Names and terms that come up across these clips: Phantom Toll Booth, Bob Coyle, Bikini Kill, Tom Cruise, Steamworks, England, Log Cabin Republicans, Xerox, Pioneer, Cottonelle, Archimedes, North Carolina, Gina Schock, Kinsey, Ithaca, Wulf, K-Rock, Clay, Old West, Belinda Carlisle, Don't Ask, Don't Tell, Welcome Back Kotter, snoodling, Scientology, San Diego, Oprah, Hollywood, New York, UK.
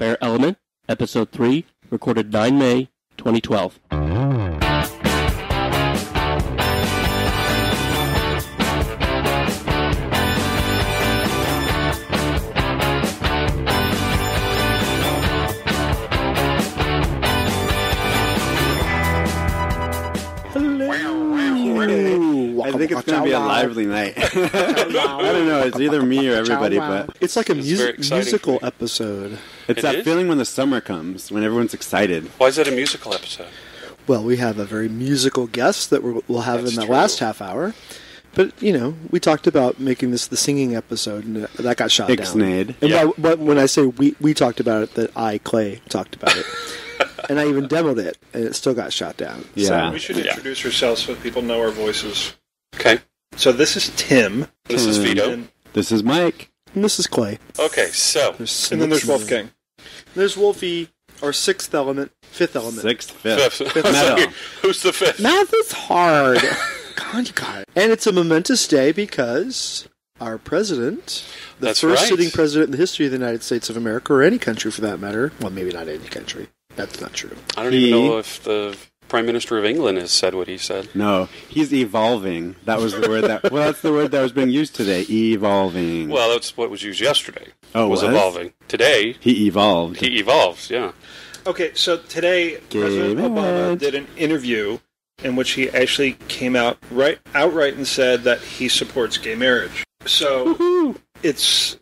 Bear Element, Episode 3, recorded 9 May 2012. I think it's going to be a lively night. I don't know. It's either me or everybody, but it's like a musical episode. It's that feeling when the summer comes, when everyone's excited. Why is it a musical episode? Well, we have a very musical guest that we'll have in the last half hour. But, you know, we talked about making this the singing episode, and that got shot down. And but when I say we talked about it, that Clay talked about it. And I even demoed it, and it still got shot down. Yeah. So we should introduce ourselves so people know our voices. Okay. So this is Tim. This is Vito. And this is Mike. And this is Clay. Okay, so. And then there's Wolfgang. There's Wolfie, our sixth element, fifth element. Fifth. Metal. Who's the fifth? Math is hard. God, you got it. And it's a momentous day because our president, the first sitting president in the history of the United States of America, or any country for that matter. Well, maybe not any country. That's not true. I don't even know if the Prime Minister of England has said what he said. No, he's evolving. That was the word that... Well, that's the word that was being used today. Evolving. Well, that's what was used yesterday. Oh, was evolving. Today... He evolved. He evolves, yeah. Okay, so today, President Obama did an interview in which he actually came out outright and said that he supports gay marriage. So, it's...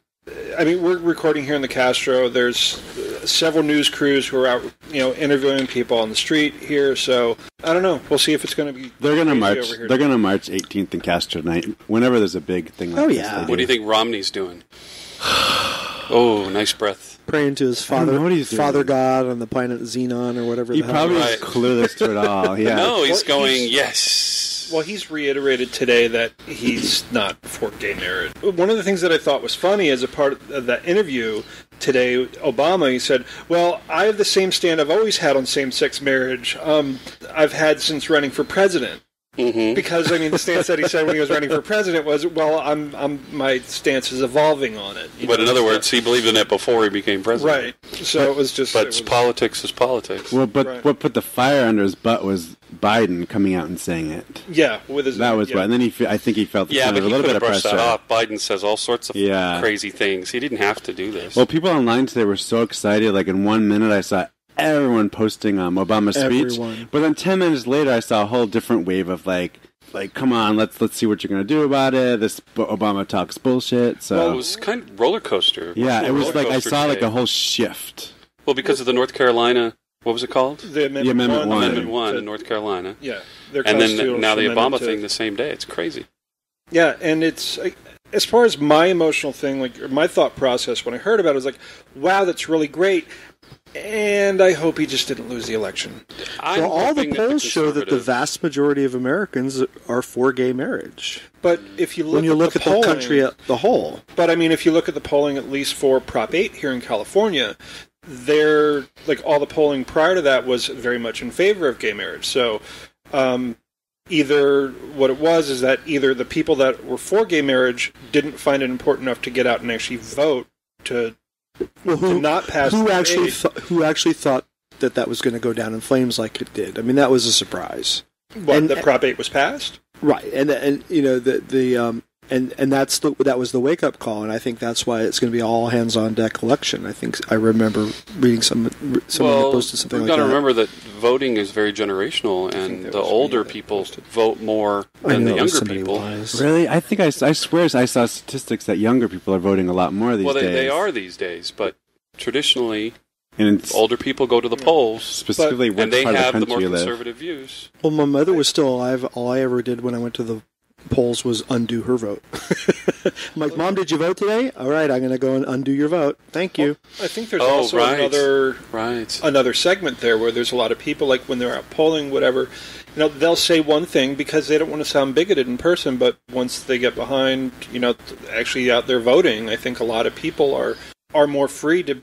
I mean, we're recording here in the Castro. There's several news crews who are out, you know, interviewing people on the street here. So I don't know. We'll see if it's going to be. They're going to march. They're going to march 18th in Castro tonight. Whenever there's a big thing like this. What do you think Romney's doing? Oh, nice breath. Praying to his father God on the planet Xenon or whatever. He probably is clueless to it all. Yeah. No, he's going yes. Well, he's reiterated today that he's not for gay marriage. One of the things that I thought was funny as a part of that interview today, Obama, he said, well, I have the same stand I've always had on same-sex marriage I've had since running for president. Mm-hmm. Because, I mean, the stance that he said when he was running for president was, well, my stance is evolving on it. But in other words, he believed in it before he became president. Right. So it was just... But politics is politics. Well, but what put the fire under his butt was Biden coming out and saying it. Yeah. With his... That was... Yeah. And then I think he felt a little bit of pressure. Yeah, but Biden says all sorts of crazy things. He didn't have to do this. Well, people online today were so excited. Like, in 1 minute, I saw... Everyone posting Obama's speech, but then 10 minutes later, I saw a whole different wave of like, come on, let's see what you're going to do about it. This Obama talks bullshit. So it was kind of roller coaster. Yeah, it was like I saw like a whole shift. Well, because of the North Carolina, what was it called? The Amendment One. Amendment One in North Carolina. Yeah, and then now the Obama thing the same day. It's crazy. Yeah, and it's. As far as my emotional thing, like my thought process when I heard about it, I was like, wow, that's really great. And I hope he just didn't lose the election. Well, all the polls show that the vast majority of Americans are for gay marriage. But if you look at the country at the whole. But I mean, if you look at the polling, at least for Prop 8 here in California, they're like all the polling prior to that was very much in favor of gay marriage. So, either what it was is that either the people that were for gay marriage didn't find it important enough to get out and actually vote to not pass. Who actually thought that was going to go down in flames like it did? I mean, that was a surprise. And that Prop 8 was passed, right? And you know and that was the wake up call, and I think that's why it's going to be all hands on deck election. I think I remember reading someone posted something like that. We've got to remember that voting is very generational, and the older people vote more than the younger people. Really, I think I swear I saw statistics that younger people are voting a lot more these days. Well, they are these days, but traditionally. And older people go to the polls, specifically when they have the more conservative views. Well, my mother was still alive. All I ever did when I went to the polls was undo her vote. I'm like, Mom, did you vote today? All right, I'm going to go and undo your vote. Thank you. Well, I think there's also another segment there where there's a lot of people, like when they're out polling, whatever, you know, they'll say one thing because they don't want to sound bigoted in person, but once they get behind, you know, actually out there voting, I think a lot of people are more free to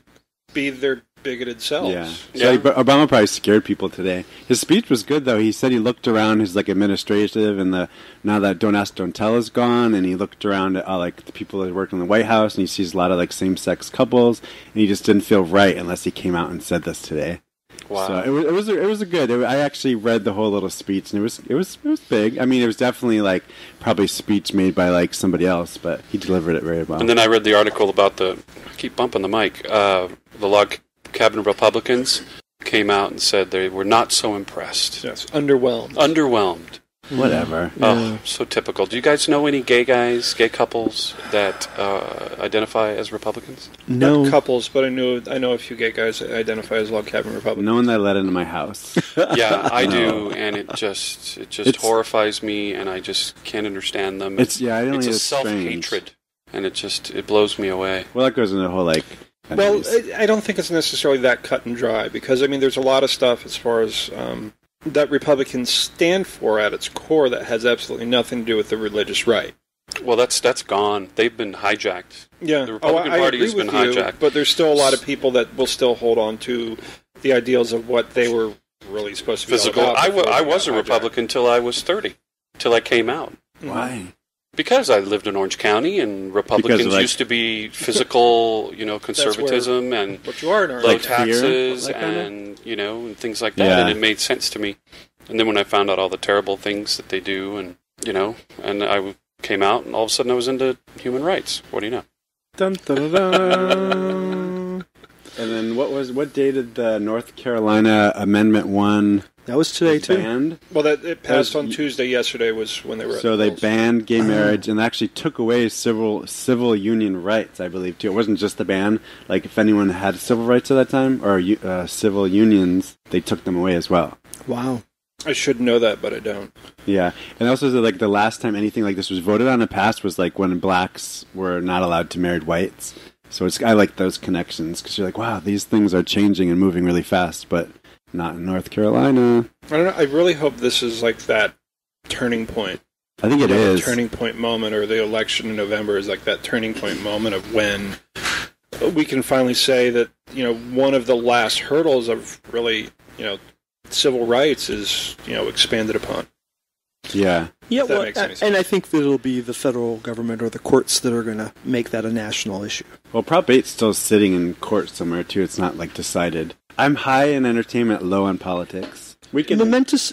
be their bigoted selves. Yeah. So Obama probably scared people today. His speech was good, though. He said he looked around his administrative, and now that Don't Ask, Don't Tell is gone, and he looked around at the people that worked in the White House, and he sees a lot of same-sex couples, and he just didn't feel right unless he came out and said this today. Wow. So it was good. I actually read the whole little speech, and it was big. I mean, it was definitely probably speech made by somebody else, but he delivered it very well. And then I read the article about the Log Cabin Republicans came out and said they were not so impressed. Yes, underwhelmed. Whatever. Yeah. Oh, so typical. Do you guys know any gay couples that identify as Republicans? No. Not couples, but I know a few gay guys that identify as Log Cabin Republicans. No one that let into my house. Yeah, I do, and it just horrifies me, and I just can't understand them. It's a self-hatred, and it blows me away. Well, that goes into a whole Well, I don't think it's necessarily that cut and dry, because there's a lot of stuff as far as that Republicans stand for at its core that has absolutely nothing to do with the religious right. Well, that's gone. They've been hijacked. Yeah, the Republican Party has been hijacked. But there's still a lot of people that will still hold on to the ideals of what they were really supposed to be. Physical. I was a Republican until I was 30, till I came out. Why? Because I lived in Orange County, and Republicans used to be physical, conservatism and low taxes and, and things like that. Yeah. And it made sense to me. And then when I found out all the terrible things that they do and I came out, and all of a sudden I was into human rights. What do you know? Dun, dun, dun, dun. And then what day did the North Carolina Amendment One... That was today, too. Banned. Well, it passed on Tuesday. Yesterday was when they were... So they banned gay marriage and actually took away civil union rights, I believe, too. It wasn't just the ban. If anyone had civil rights at that time or civil unions, they took them away as well. Wow. I should know that, but I don't. Yeah. And also, the last time anything like this was voted on and passed was, when blacks were not allowed to marry whites. So I like those connections, because you're wow, these things are changing and moving really fast, but... Not in North Carolina. I don't know. I really hope this is that turning point. I think it is. Turning point moment, or the election in November is that turning point moment of when we can finally say that, one of the last hurdles of really, civil rights is, expanded upon. Yeah. Yeah, I think that it'll be the federal government or the courts that are going to make that a national issue. Well, Prop 8's still sitting in court somewhere, too. It's not, decided. I'm high in entertainment, low on politics. Momentous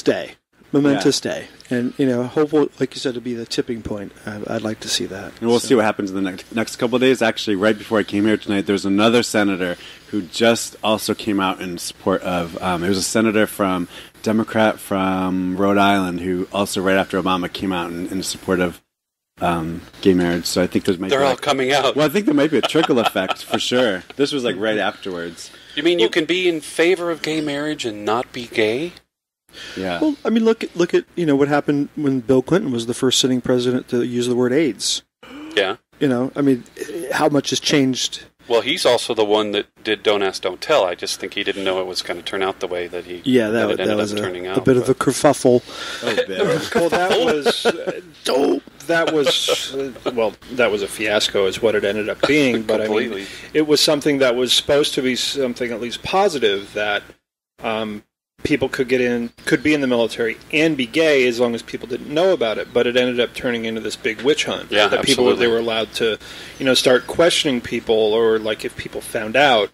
day. And, hopeful, like you said, to be the tipping point. I'd like to see that. And we'll see what happens in the next couple of days. Actually, right before I came here tonight, there was another senator who just also came out in support of... it was a senator from... Democrat from Rhode Island, who also right after Obama came out in support of gay marriage. So I think they're all coming out. Well, I think there might be a trickle effect for sure. This was right afterwards. You mean you can be in favor of gay marriage and not be gay? Yeah. Well, look at what happened when Bill Clinton was the first sitting president to use the word AIDS. Yeah. How much has changed? Well, he's also the one that did Don't Ask, Don't Tell. I just think he didn't know it was going to turn out the way that he ended up turning out. A bit of a kerfuffle. Oh, bit. Well, that was a fiasco is what it ended up being. But it was something that was supposed to be something at least positive that people could be in the military and be gay as long as people didn't know about it, but it ended up turning into this big witch hunt. Yeah, that people absolutely. They were allowed to, start questioning people, or if people found out,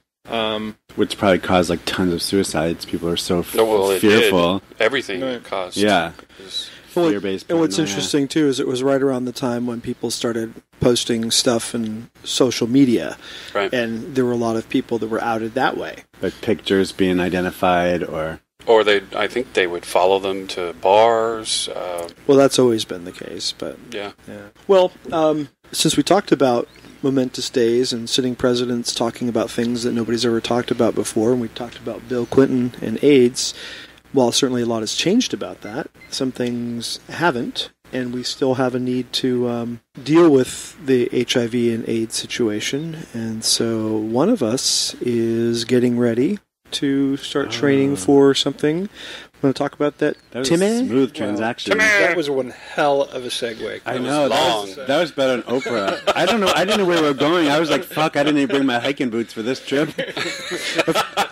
which probably caused tons of suicides. People are so fearful. Everything caused. Yeah. Fear-based. And what's interesting too is it was right around the time when people started posting stuff in social media, right. And there were a lot of people that were outed that way, like pictures being identified or. Or I think they would follow them to bars. Well, that's always been the case, but yeah. Well, since we talked about momentous days and sitting presidents talking about things that nobody's ever talked about before, and we talked about Bill Clinton and AIDS. While certainly a lot has changed about that, some things haven't, and we still have a need to deal with the HIV and AIDS situation. And so, one of us is getting ready to start training for something. Want to talk about that? That was a smooth transaction. That was one hell of a segue. That was better than Oprah. I didn't know where we were going. I was like, fuck, I didn't even bring my hiking boots for this trip. A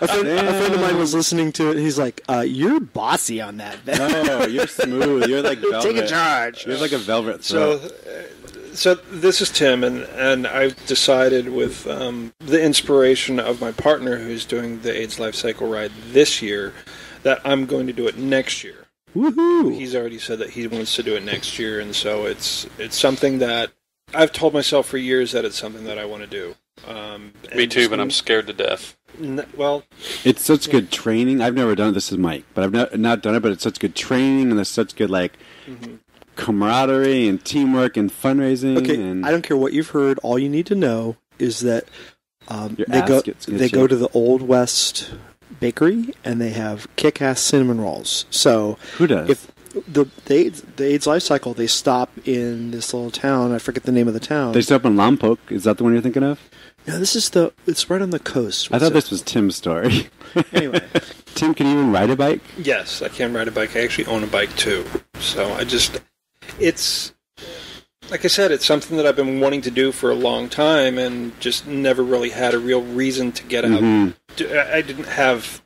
friend of mine was listening to it. He's like, you're bossy on that. No, you're smooth. You're like velvet. Take a charge. You're like a velvet throat. So this is Tim, and I've decided with the inspiration of my partner who's doing the AIDS Life Cycle ride this year, that I'm going to do it next year. Woohoo! He's already said that he wants to do it next year, and so it's something that I've told myself for years that it's something that I want to do. Me too, but I'm scared to death. Well, it's such good training. I've never done it. This is Mike, but I've not done it. But it's such good training, and there's such good camaraderie and teamwork and fundraising. Okay, and I don't care what you've heard. All you need to know is that they go to the Old West Bakery, and they have kick-ass cinnamon rolls. So who does? If the AIDS Life Cycle, they stop in this little town. I forget the name of the town. They stop in Lompoc. Is that the one you're thinking of? No, it's right on the coast. I thought this was Tim's story. Anyway, Tim, can you even ride a bike? Yes, I can ride a bike. I actually own a bike too. So it's like I said, it's something that I've been wanting to do for a long time, and just never really had a real reason to get out. I didn't have,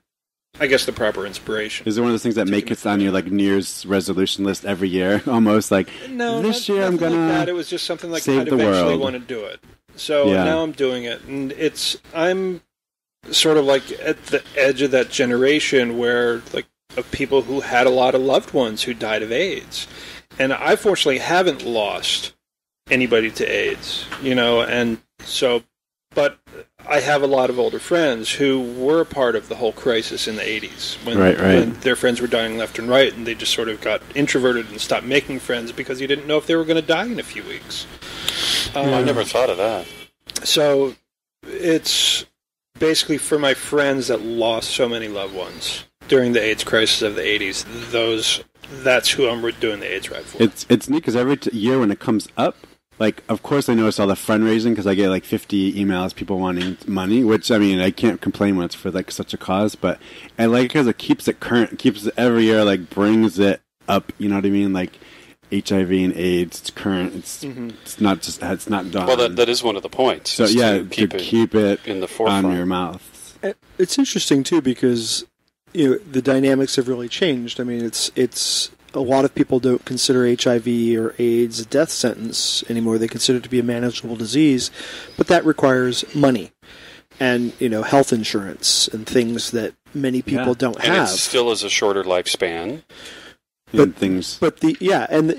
I guess, the proper inspiration. Is it one of those things that make it on your New Year's resolution list every year? Almost like, no, this year I'm gonna. It was just something like I eventually want to do it. So now I'm doing it, and I'm sort of like at the edge of that generation where of people who had a lot of loved ones who died of AIDS, and I fortunately haven't lost anybody to AIDS, and so. But I have a lot of older friends who were a part of the whole crisis in the 80s when their friends were dying left and right, and they just sort of got introverted and stopped making friends because you didn't know if they were going to die in a few weeks. I never thought of that. So it's basically for my friends that lost so many loved ones during the AIDS crisis of the 80s. That's who I'm doing the AIDS ride for. It's neat because every year when it comes up, of course I notice all the fundraising because I get 50 emails, people wanting money, which, I mean, I can't complain when it's for, such a cause, but I like it because it keeps it current, keeps it every year, brings it up, you know what I mean? HIV and AIDS, it's current, it's not done. Well, that is one of the points. So, yeah, to keep it in the forefront. On your mouth. It's interesting, too, because, the dynamics have really changed. I mean, it's a lot of people don't consider HIV or AIDS a death sentence anymore. They consider it to be a manageable disease, but that requires money and, health insurance and things that many people don't have. And it still is a shorter lifespan.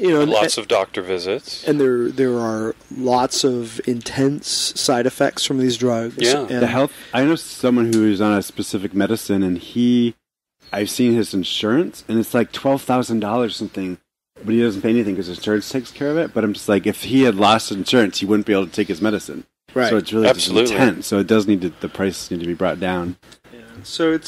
Lots of doctor visits, and there are lots of intense side effects from these drugs. Yeah, and I know someone who is on a specific medicine, and I've seen his insurance, and it's $12,000 something, but he doesn't pay anything because his insurance takes care of it. But I'm just if he had lost insurance, he wouldn't be able to take his medicine. Right. So it's really just intense. So it does need to, the price need to be brought down. Yeah. So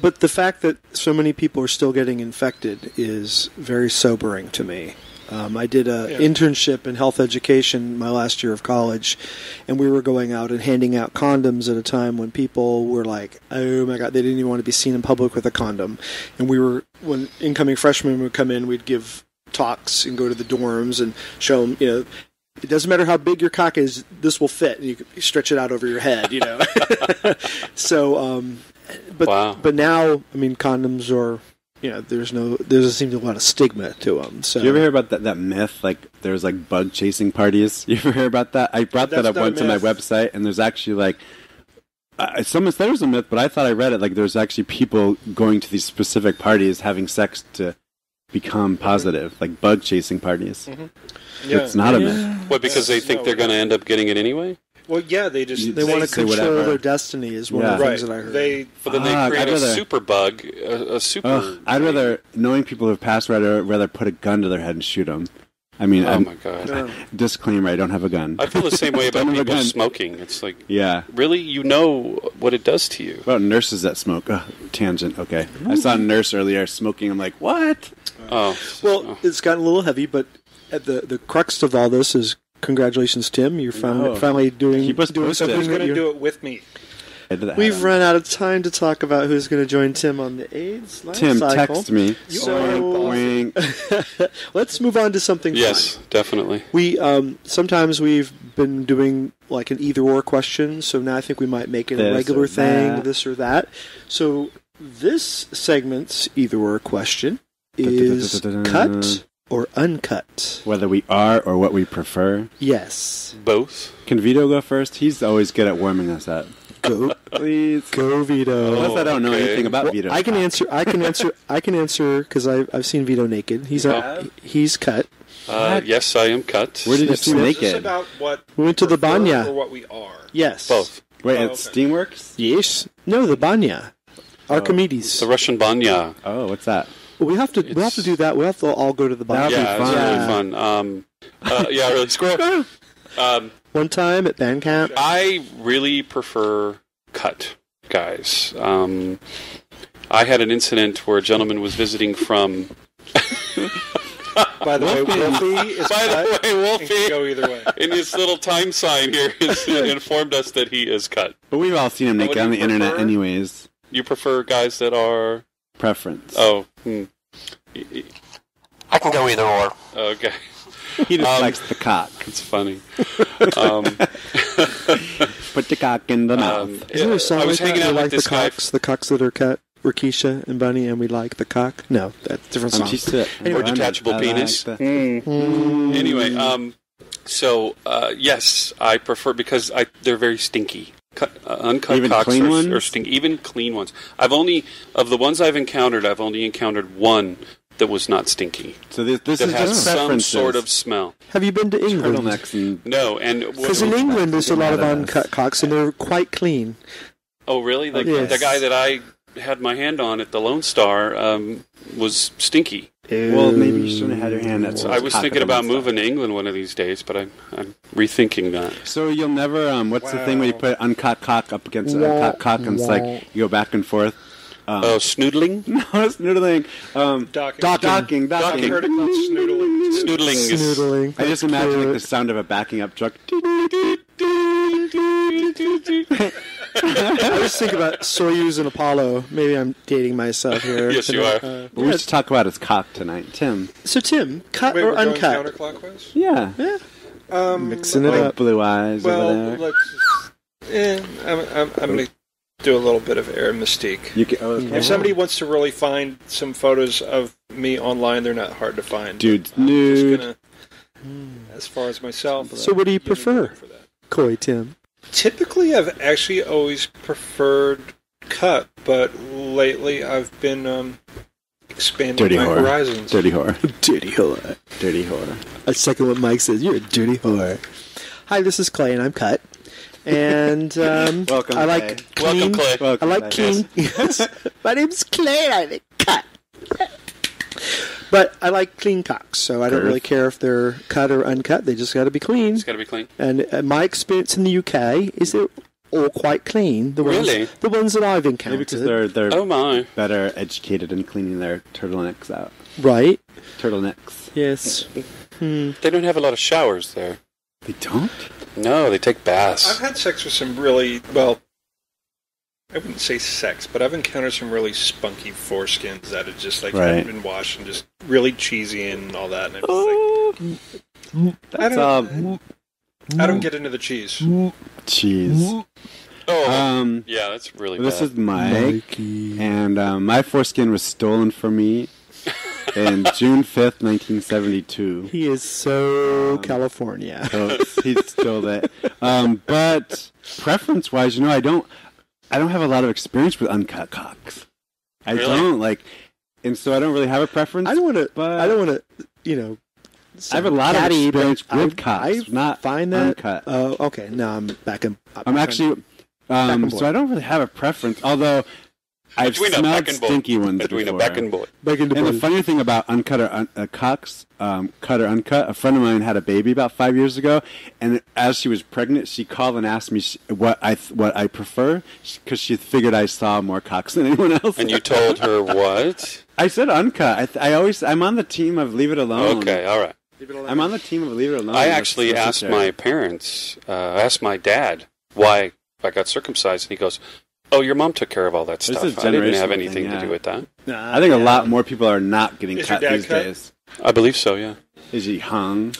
but the fact that so many people are still getting infected is very sobering to me. I did an internship in health education my last year of college, and we were going out and handing out condoms at a time when people were like, oh my God, they didn't even want to be seen in public with a condom. And when incoming freshmen would come in, we'd give talks and go to the dorms and show them, it doesn't matter how big your cock is, this will fit. And you can stretch it out over your head, So, but now, I mean, condoms are... there doesn't seem to be a lot of stigma to them. So. Do you ever hear about that myth? There's bug chasing parties. You ever hear about that? I brought that up once on my website, and there's actually someone said it was a myth, but I thought I read it. There's actually people going to these specific parties having sex to become positive, like bug chasing parties. Mm-hmm. Yeah. It's not a myth. What? Because they think they're going to end up getting it anyway. Well, yeah, they want to control their destiny is one of the things that I heard. But then they create a super bug, a super... I'd rather, knowing people who have passed, rather put a gun to their head and shoot them. I mean, oh my God. Disclaimer, I don't have a gun. I feel the same way about people smoking. It's really, what it does to you. About nurses that smoke. Tangent, okay. I saw a nurse earlier smoking. I'm like, what? It's gotten a little heavy, but at the crux of all this is... Congratulations, Tim! You're finally doing. Keep us posted. Someone's going to do it with me. We've run out of time to talk about who's going to join Tim on the AIDS Life Cycle. Tim, text me. So, let's move on to something fun. Yes, definitely. We sometimes we've been doing like an either-or question, so now I think we might make it a regular thing, this or that. So this segment's either-or question is cut or uncut. Whether we are or what we prefer. Yes. Both. Can Vito go first? He's always good at warming us up. Go, please. Go, Vito. Unless I don't know anything about Vito. I can answer because I've seen Vito naked. He's cut. Yes, I am cut. Where did you see naked? This about what we went to the banya. Or what we are. Yes. Both. Wait, it's okay. Steamworks? Yes. No, the banya. Archimedes. The Russian banya. Oh, what's that? We have to do that. We have to all go to the banya. That'd be fun. Really squirrel. One time at band camp. I really prefer cut, guys. I had an incident where a gentleman was visiting from... By the way, Wolfie can go either way. In his little time sign here, he informed us that he is cut. But we've all seen him naked on the internet anyways. You prefer guys that are... Preference. Oh. Hmm. I can go either or. Okay. He just likes the cock. It's funny. Put the cock in the mouth. Isn't there a song the cocks that are cut? Rakisha and Bunny, and we like the cock? No, that's a different song. Anyway, or detachable penis. Like anyway, yes, I prefer, because they're very stinky. Uncut even cocks are stinky. Even clean ones. Of the ones I've encountered, I've only encountered one that was not stinky. So this is just some sort of smell. Have you been to England? No, because in England there's a lot of uncut cocks, and they're quite clean. Oh, really? The guy that I had my hand on at the Lone Star was stinky. Ew. Well, maybe you shouldn't have had your hand. I was thinking about moving to England one of these days, but I'm rethinking that. So you'll never. What's the thing where you put uncut cock up against uncut cock, and it's like you go back and forth? Snoodling? No, snoodling. Docking. I heard it called snoodling. Snoodling. I just imagine like the sound of a backing up truck. I was thinking about Soyuz and Apollo. Maybe I'm dating myself here. Yes, you are. We should talk about his cock tonight, Tim. So, Tim, cut or uncut? Counterclockwise? Yeah. Mixing it up, blue eyes. Well, let's just. I'm going to do a little bit of air mystique. If somebody wants to really find some photos of me online, they're not hard to find. Dude, nude. As far as myself. So, what do you prefer, Coy Tim? Typically, I've actually always preferred cut, but lately I've been expanding my horizons. Dirty whore. I second what Mike says. You're a dirty whore. Hi, this is Clay, and I'm cut. And welcome. I like clean. Welcome, Clay. Welcome, I like clean. Yes. My name's Clay, and I'm cut. But I like clean cocks, so I don't really care if they're cut or uncut. They just got to be clean. It's got to be clean. And my experience in the UK is they're all quite clean. The ones that I've encountered. Maybe because they're better educated in cleaning their turtlenecks out. Right. Turtlenecks. Yes. They don't have a lot of showers there. They don't? No, they take baths. I've had sex with some really, I wouldn't say sex, but I've encountered some really spunky foreskins that have just hadn't been washed and just really cheesy and all that. And I don't get into the cheese. Cheese. Oh, yeah, that's really. This bad. Is Mike, Mikey. And my foreskin was stolen from me in June 5th, 1972. He is so California. So he stole it. But preference-wise, I don't have a lot of experience with uncut cocks. And so I don't really have a preference. I don't want to. I have a lot of experience with cocks. Not uncut. Oh, okay. Now I'm back in. So I don't really have a preference. Although I've smelled stinky ones before. And the funny thing about uncut or cocks, cut or uncut, a friend of mine had a baby about 5 years ago, and as she was pregnant, she called and asked me what I prefer, because she figured I saw more cocks than anyone else. And you told her what? I said uncut. I'm on the team of leave it alone. Okay, all right. I'm on the team of leave it alone. I actually asked my parents, asked my dad, why I got circumcised. And he goes, oh, your mom took care of all that stuff. I didn't have anything to do with that. I think a lot more people are not getting cut these days. I believe so, yeah. Is he hung?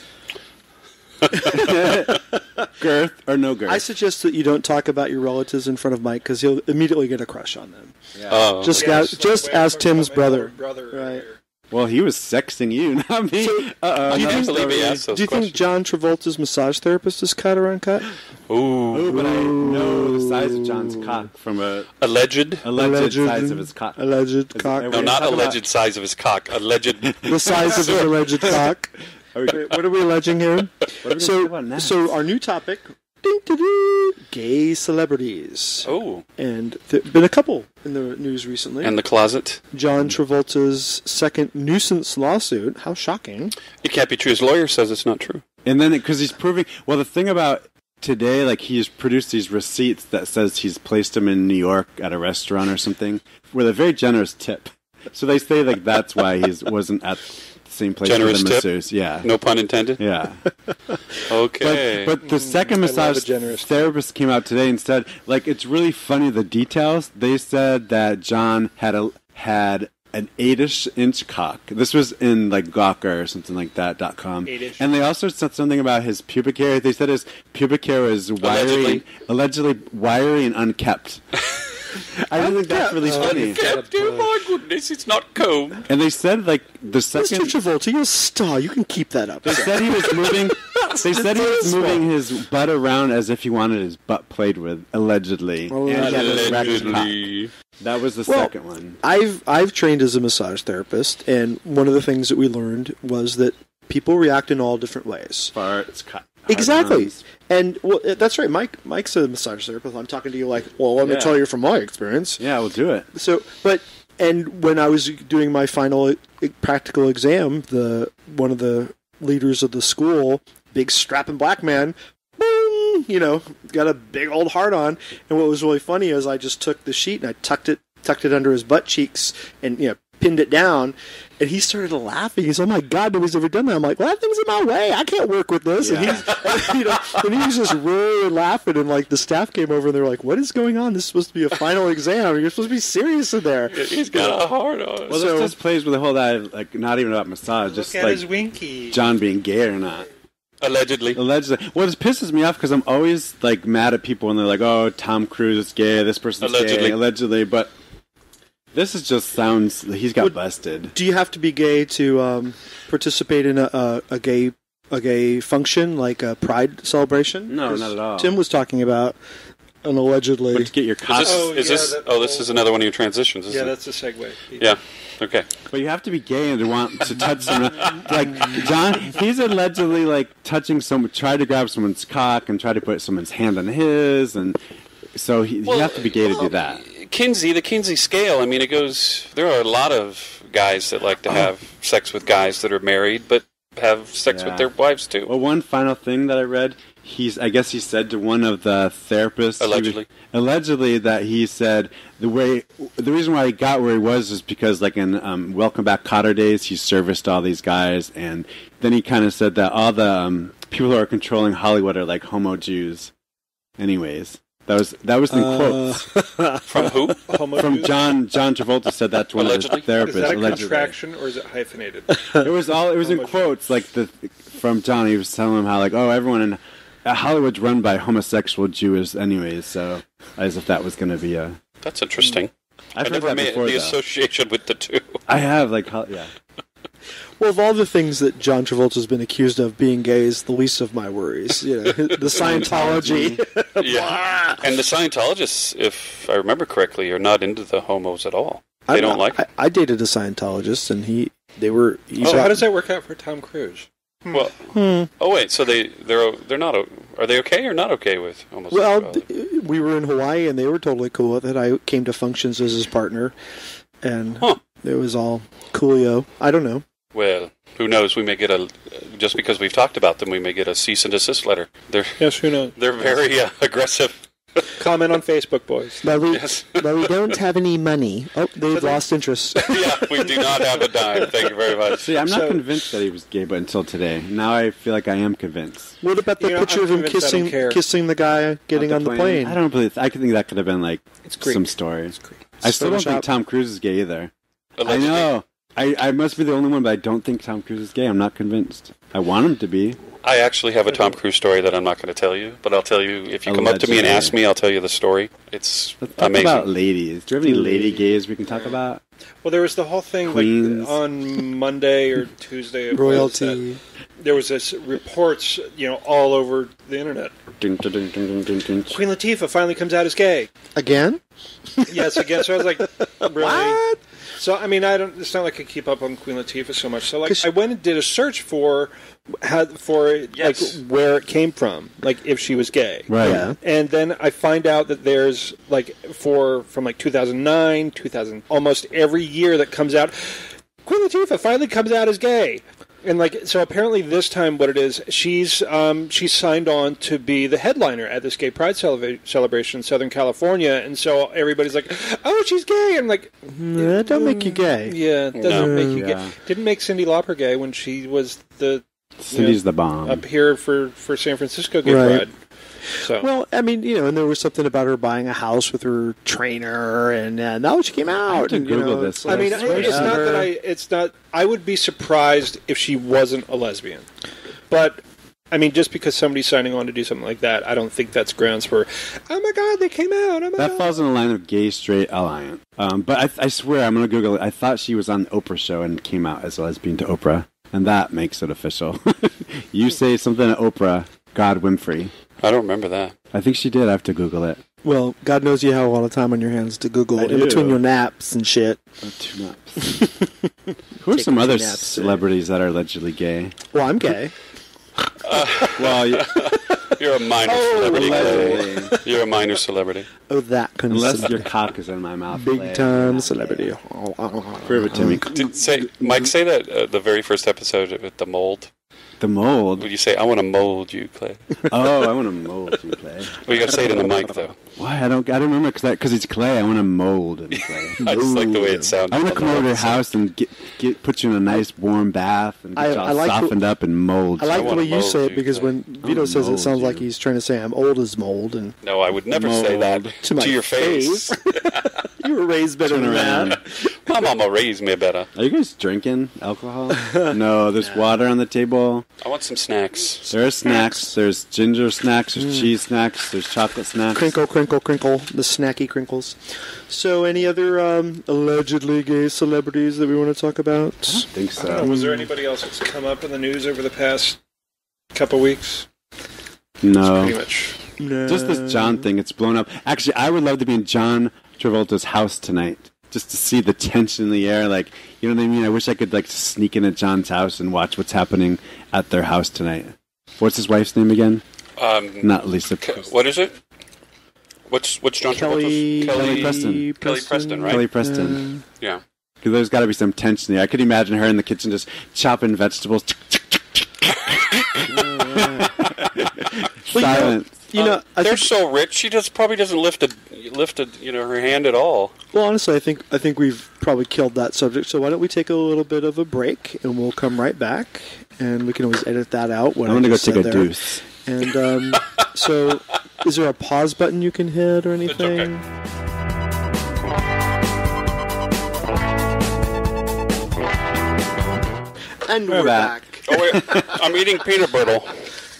Girth or no girth? I suggest that you don't talk about your relatives in front of Mike because he'll immediately get a crush on them. Yeah. Oh. Just ask Tim's brother. Right. Well, he was sexting you, not me. So, do you think John Travolta's massage therapist is cut or uncut? Ooh. But I know the size of John's cock from a... Alleged size of his cock. Alleged cock. No, not alleged size of his cock. Alleged... The size of his alleged cock. What are we alleging here? So our new topic... Gay celebrities. Oh. And there've been a couple in the news recently. And the closet. John Travolta's second nuisance lawsuit. How shocking. It can't be true. His lawyer says it's not true. And then, because he's proving, well, the thing about today, like, he's produced these receipts that says he's placed them in New York at a restaurant or something with a very generous tip. So they say, like, that's why he wasn't at... Same place generous the masseuse. Tip. Yeah. No pun intended. Yeah. Okay. But the second massage therapist came out today and said, like, it's really funny the details. They said that John had an 8-inch cock. This was in like Gawker or something like that.com. And they also said something about his pubic hair. They said his pubic hair was allegedly wiry and unkept. I don't think that's really funny. Oh my goodness, it's not combed. And they said, like, the second... Mr. Travolta, you're a star. You can keep that up. They said he was moving... They said he was moving his butt around as if he wanted his butt played with, allegedly. Allegedly. That was the second one. I've trained as a massage therapist, and one of the things that we learned was that people react in all different ways. Farts, cut. Exactly. And well, that's right. Mike's a massage therapist. I'm talking to you like, well, let me tell you from my experience. Yeah, we'll do it. So, and when I was doing my final practical exam, one of the leaders of the school, big strapping black man, boom, you know, got a big old heart on. And what was really funny is I just took the sheet and I tucked it under his butt cheeks and, you know, pinned it down, and he started laughing. He said, "Oh my God, nobody's ever done that." I'm like, "Well, that thing's in my way. I can't work with this." Yeah. And he's, you know, and he was just really laughing. And like the staff came over and they're like, "What is going on? This is supposed to be a final exam. You're supposed to be serious in there." He's got a hard on. Well, this just plays with the whole that, like, not even about massage, just like his winky. John being gay or not. Allegedly. Well, it pisses me off because I'm always like mad at people when they're like, "Oh, Tom Cruise is gay. This person's gay." Allegedly, but. This is just sounds... He's got busted. Do you have to be gay to participate in a gay function, like a pride celebration? No, not at all. Tim was talking about an allegedly... But to get your costume... this is another one of your transitions, isn't it? Yeah, that's a segue. Yeah, okay. But you have to be gay to want to touch someone. Like, John, he's allegedly, like, touching someone... Try to grab someone's cock and try to put someone's hand on his, and... So you have to be gay to do that. The Kinsey scale, I mean, it goes... There are a lot of guys that like to have sex with guys that are married, but have sex with their wives, too. Well, one final thing that I read, I guess he said to one of the therapists... Allegedly that he said the reason why he got where he was is because, like, in Welcome Back Kotter days, he serviced all these guys, and then he kind of said that all the people who are controlling Hollywood are, like, homo Jews. Anyways... That was in quotes. From who? From John Travolta said that to one of his therapists. Is that a contraction or is it hyphenated? It was in quotes, like from John. He was telling him how, like, oh, everyone in Hollywood's run by homosexual Jews, anyways. So as if that was going to be a. That's interesting. I've never made the association with the two. I have, like, yeah. Well, of all the things that John Travolta's been accused of, being gay is the least of my worries. You know, the Scientology. Yeah. And the Scientologists, if I remember correctly, are not into the homos at all. They don't like it. I dated a Scientologist, and they were... How does that work out for Tom Cruise? Well, oh wait, so they're not... Are they okay or not okay with homosexuality? Well, we were in Hawaii, and they were totally cool with it. I came to functions as his partner, and it was all coolio. I don't know. Well, who knows? We may get just because we've talked about them, we may get a cease and desist letter. Yes, who knows? They're very aggressive. Comment on Facebook, boys. But we don't have any money. Oh, they've lost interest. Yeah, we do not have a dime. Thank you very much. See, I'm not convinced that he was gay, but until today. Now I feel like I am convinced. What about the picture of him kissing the guy getting on the plane? I don't believe. I think that could have been like some story. It's Greek. I still don't think Tom Cruise is gay either. Allegedly. I know. I must be the only one, but I don't think Tom Cruise is gay. I'm not convinced. I want him to be. I actually have a Tom Cruise story that I'm not going to tell you, but I'll tell you. If you come up to me and ask me, I'll tell you the story. It's amazing. Talk about ladies. Do you have any lady gays we can talk about? Well, there was the whole thing like, on Monday or Tuesday. Royalty. There was this reports, all over the internet. Dun, dun, dun, dun, dun, dun. Queen Latifah finally comes out as gay. Again? Yes, again. So I was like, really? What? So, I mean, it's not like I keep up on Queen Latifah so much. So, like, I went and did a search for where it came from, like, if she was gay. Right. Yeah. And then I find out that there's, like, from, like, 2009, 2000, almost every year that comes out, Queen Latifah finally comes out as gay. And, like, so apparently this time what it is, she's signed on to be the headliner at this gay pride celebration in Southern California. And so everybody's like, oh, she's gay. I'm like, that don't make you gay. Yeah, it doesn't make you gay. Didn't make Cyndi Lauper gay when she was the... Cindy's the bomb. Up here for San Francisco gay pride. So. Well, I mean, and there was something about her buying a house with her trainer, and now she came out. I have to Google this. I mean, I would be surprised if she wasn't a lesbian. But, I mean, just because somebody's signing on to do something like that, I don't think that's grounds for, oh my God, they came out. Oh my God. Falls in the line of gay, straight alliance. But I swear, I'm going to Google it. I thought she was on the Oprah show and came out as a lesbian to Oprah, and that makes it official. You say something to Oprah, God Winfrey. I don't remember that. I think she did. I have to Google it. Well, God knows you have a lot of time on your hands to Google in between your naps and shit. Oh, two naps. Who are some other celebrities that are allegedly gay? Well, I'm gay. You're a minor celebrity. Gay. You're a minor celebrity. Oh, that kind of celebrity. Unless your cock is in my mouth. Big time celebrity. Forever, Timmy. Say that the very first episode with the mold. The mold. Would you say, I want to mold you, Clay? Oh, I want to mold you, Clay. Well, you got to say it in the mic, though. Why? I don't remember because it's Clay. I want to mold him, Clay. I just like the way it sounds. I want to come over to your house and put you in a nice warm bath and get softened up and mold. I like the way you say it because when Vito says it sounds like he's trying to say I'm old as mold. And no, I would never say that to your face. You were raised better than that. My mama raised me better. Are you guys drinking alcohol? No, there's water on the table. I want some snacks. There are snacks. There's ginger snacks. There's cheese snacks. There's chocolate snacks. Crinkle. The snacky crinkles. So any other allegedly gay celebrities that we want to talk about? I don't think so. I don't know. Was there anybody else that's come up in the news over the past couple weeks? No. That's pretty much. No. Just this John thing. It's blown up. Actually, I would love to be in John Travolta's house tonight. Just to see the tension in the air, like, you know what I mean? I wish I could, like, sneak in at John's house and watch what's happening at their house tonight. What's his wife's name again? Not Lisa. What is it? What's John Travolta's? Kelly Preston, right? Kelly Preston. Yeah. Because there's got to be some tension there. I could imagine her in the kitchen just chopping vegetables. Silence. They're so rich. She just probably doesn't lift her hand at all. Well, honestly, I think we've probably killed that subject. So why don't we take a little bit of a break and we'll come right back, and we can always edit that out. I'm going to go take a deuce. And so, is there a pause button you can hit or anything? It's okay. And we're back. Oh wait, I'm eating peanut brittle.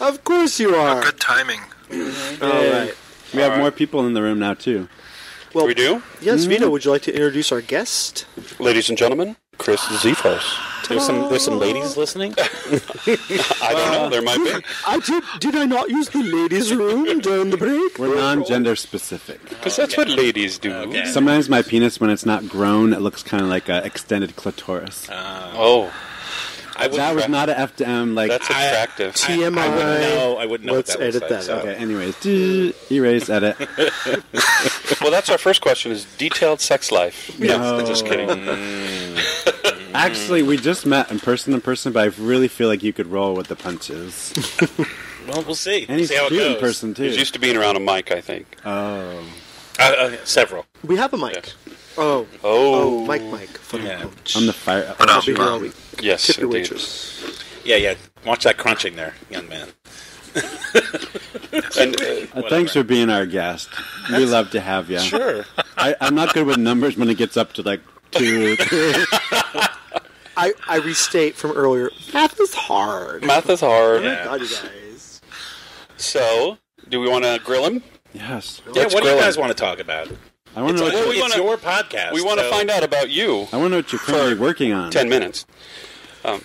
Of course you are. Oh, good timing. Mm-hmm. All right. We have more people in the room now, too. Well, we do? Yes, mm-hmm. Vito, would you like to introduce our guest? Ladies and gentlemen, Chris Zifos. There's some ladies listening? I don't know. There might be. Did I not use the ladies' room during the break? We're non-gender specific. Because that's what ladies do. Okay. Sometimes my penis, when it's not grown, it looks kind of like an extended clitoris. That was not an F to M. Like, that's attractive. TMI. I wouldn't know. Let's what that edit that. So. Okay. Anyways, erase, edit. Well, that's our first question: is detailed sex life? No. Yeah, just kidding. Actually, we just met in person, but I really feel like you could roll with the punches. Well, we'll see. And he's see how it goes. In person too. He's used to being around a mic, I think. Oh, several. We have a mic. Yes. Oh, Mike. Funny coach. I'm the fire. I'll be here all week. Yes, tip your waitress. Yeah. Watch that crunching there, young man. And, thanks for being our guest. We love to have you. Sure. I'm not good with numbers when it gets up to like 2. I restate from earlier. Math is hard. Yeah. Oh my God, you guys. So, do we want to grill him? Yes. Yeah. Let's what do you guys want to talk about? I want to know. It's your podcast. We want to find out about you. I want to know what you're currently working on. 10 minutes. Well,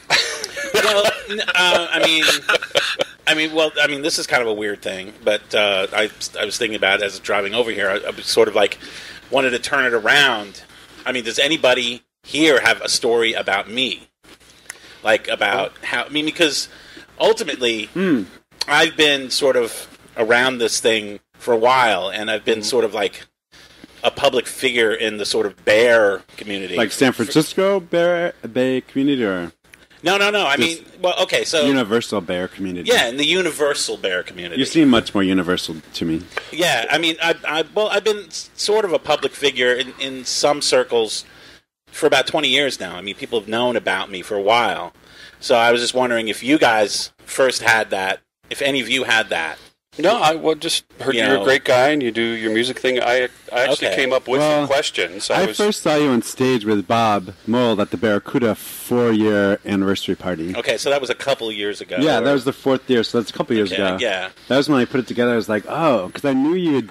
I mean, this is kind of a weird thing, but I was thinking about it as driving over here. I was sort of like wanted to turn it around. I mean, does anybody here have a story about me, like about how? I mean, because ultimately, I've been sort of around this thing for a while, and I've been sort of like a public figure in the sort of bear community, like San Francisco Bay community, or no. So universal bear community. Yeah, in the universal bear community. You seem much more universal to me. Yeah, I mean, I've been sort of a public figure in some circles for about 20 years now. I mean, people have known about me for a while. So I was just wondering if you guys first had that, if any of you had that. No, I just heard you're a great guy and you do your music thing. I actually came up with some questions. I first saw you on stage with Bob Mould at the Barracuda 4-year anniversary party. Okay, so that was a couple years ago. Yeah, that was the 4th year, so that's a couple years ago. Yeah. That was when I put it together. I was like, because I knew you'd...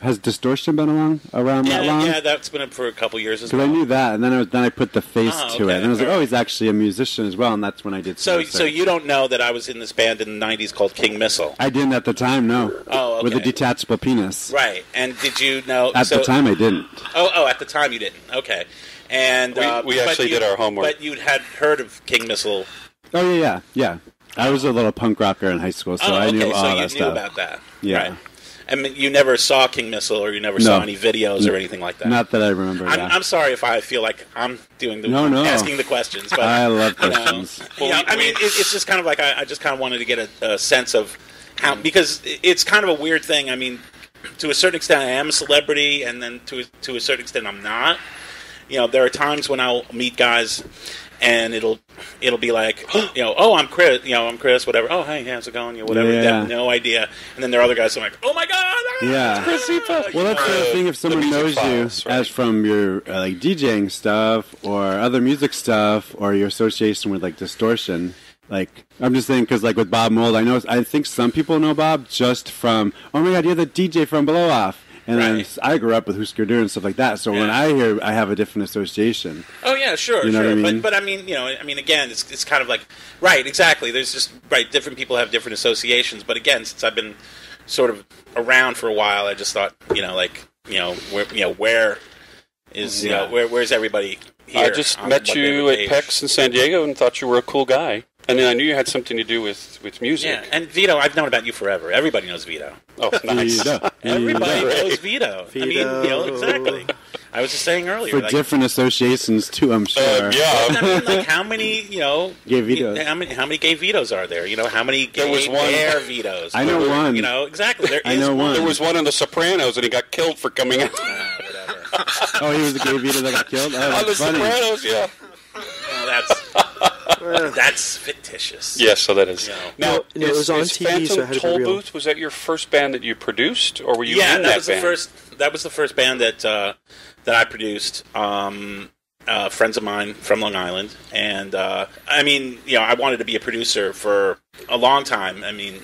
Has Distortion been around that long? Yeah, that's been up for a couple years as well. Because I knew that, and then I put the face to it. And I was like, oh, he's actually a musician as well, and that's when I did some research. So you don't know that I was in this band in the 90s called King Missile? I didn't at the time, no. Oh, okay. With a detachable penis. Right, and did you know... At the time, I didn't. Oh, at the time you didn't. Okay. And we actually did our homework. But you had heard of King Missile. Oh, yeah. I was a little punk rocker in high school, so I knew all that stuff. Oh, so you knew about that. Yeah. Right. I mean, you never saw King Missile, or you never saw any videos or anything like that. Not that I remember. I'm sorry if I feel like I'm doing asking the questions. But I love questions. I mean, it's just kind of like I just kind of wanted to get a sense of how, because it's kind of a weird thing. I mean, to a certain extent, I am a celebrity, and then to a certain extent, I'm not. You know, there are times when I'll meet guys, and it'll be like, I'm Chris, whatever. Oh, hey, how's it going? Whatever. Yeah. They have no idea. And then there are other guys who are like, oh my God, it's Chris Latifah. Well, that's the thing. If someone knows you as from your like DJing stuff or other music stuff or your association with like Distortion. Like, I'm just saying, because like with Bob Mould, I think some people know Bob just from, oh my God, you're the DJ from Blow Off. And I grew up with Husker Du and stuff like that. So when I hear, I have a different association. Oh yeah, sure, sure. But I mean, again, it's kind of like exactly. There's just different people have different associations. But again, since I've been sort of around for a while, I just thought, where is where's everybody here? I just met you at PEX in San Diego and thought you were a cool guy. And then I knew you had something to do with music. Yeah, and Vito, I've known about you forever. Everybody knows Vito. Oh, nice. Vito. Everybody knows Vito. I mean, exactly. I was just saying earlier. For like, different associations, too, I'm sure. Yeah. I mean, like, how many, gay Vitos? How many gay Vitos are there? How many gay bear Vitos? I know one. Exactly. There was one on The Sopranos, and he got killed for coming out. Whatever. Oh, he was the gay Vito that got killed? Oh, on The Sopranos, yeah. Oh, that's fictitious. Yes, so that is. No, it was on TV. Phantom Toll Booth, was that your first band that you produced, or were you in that band? Yeah, that was the first band that I produced. Friends of mine from Long Island, and I wanted to be a producer for a long time. I mean,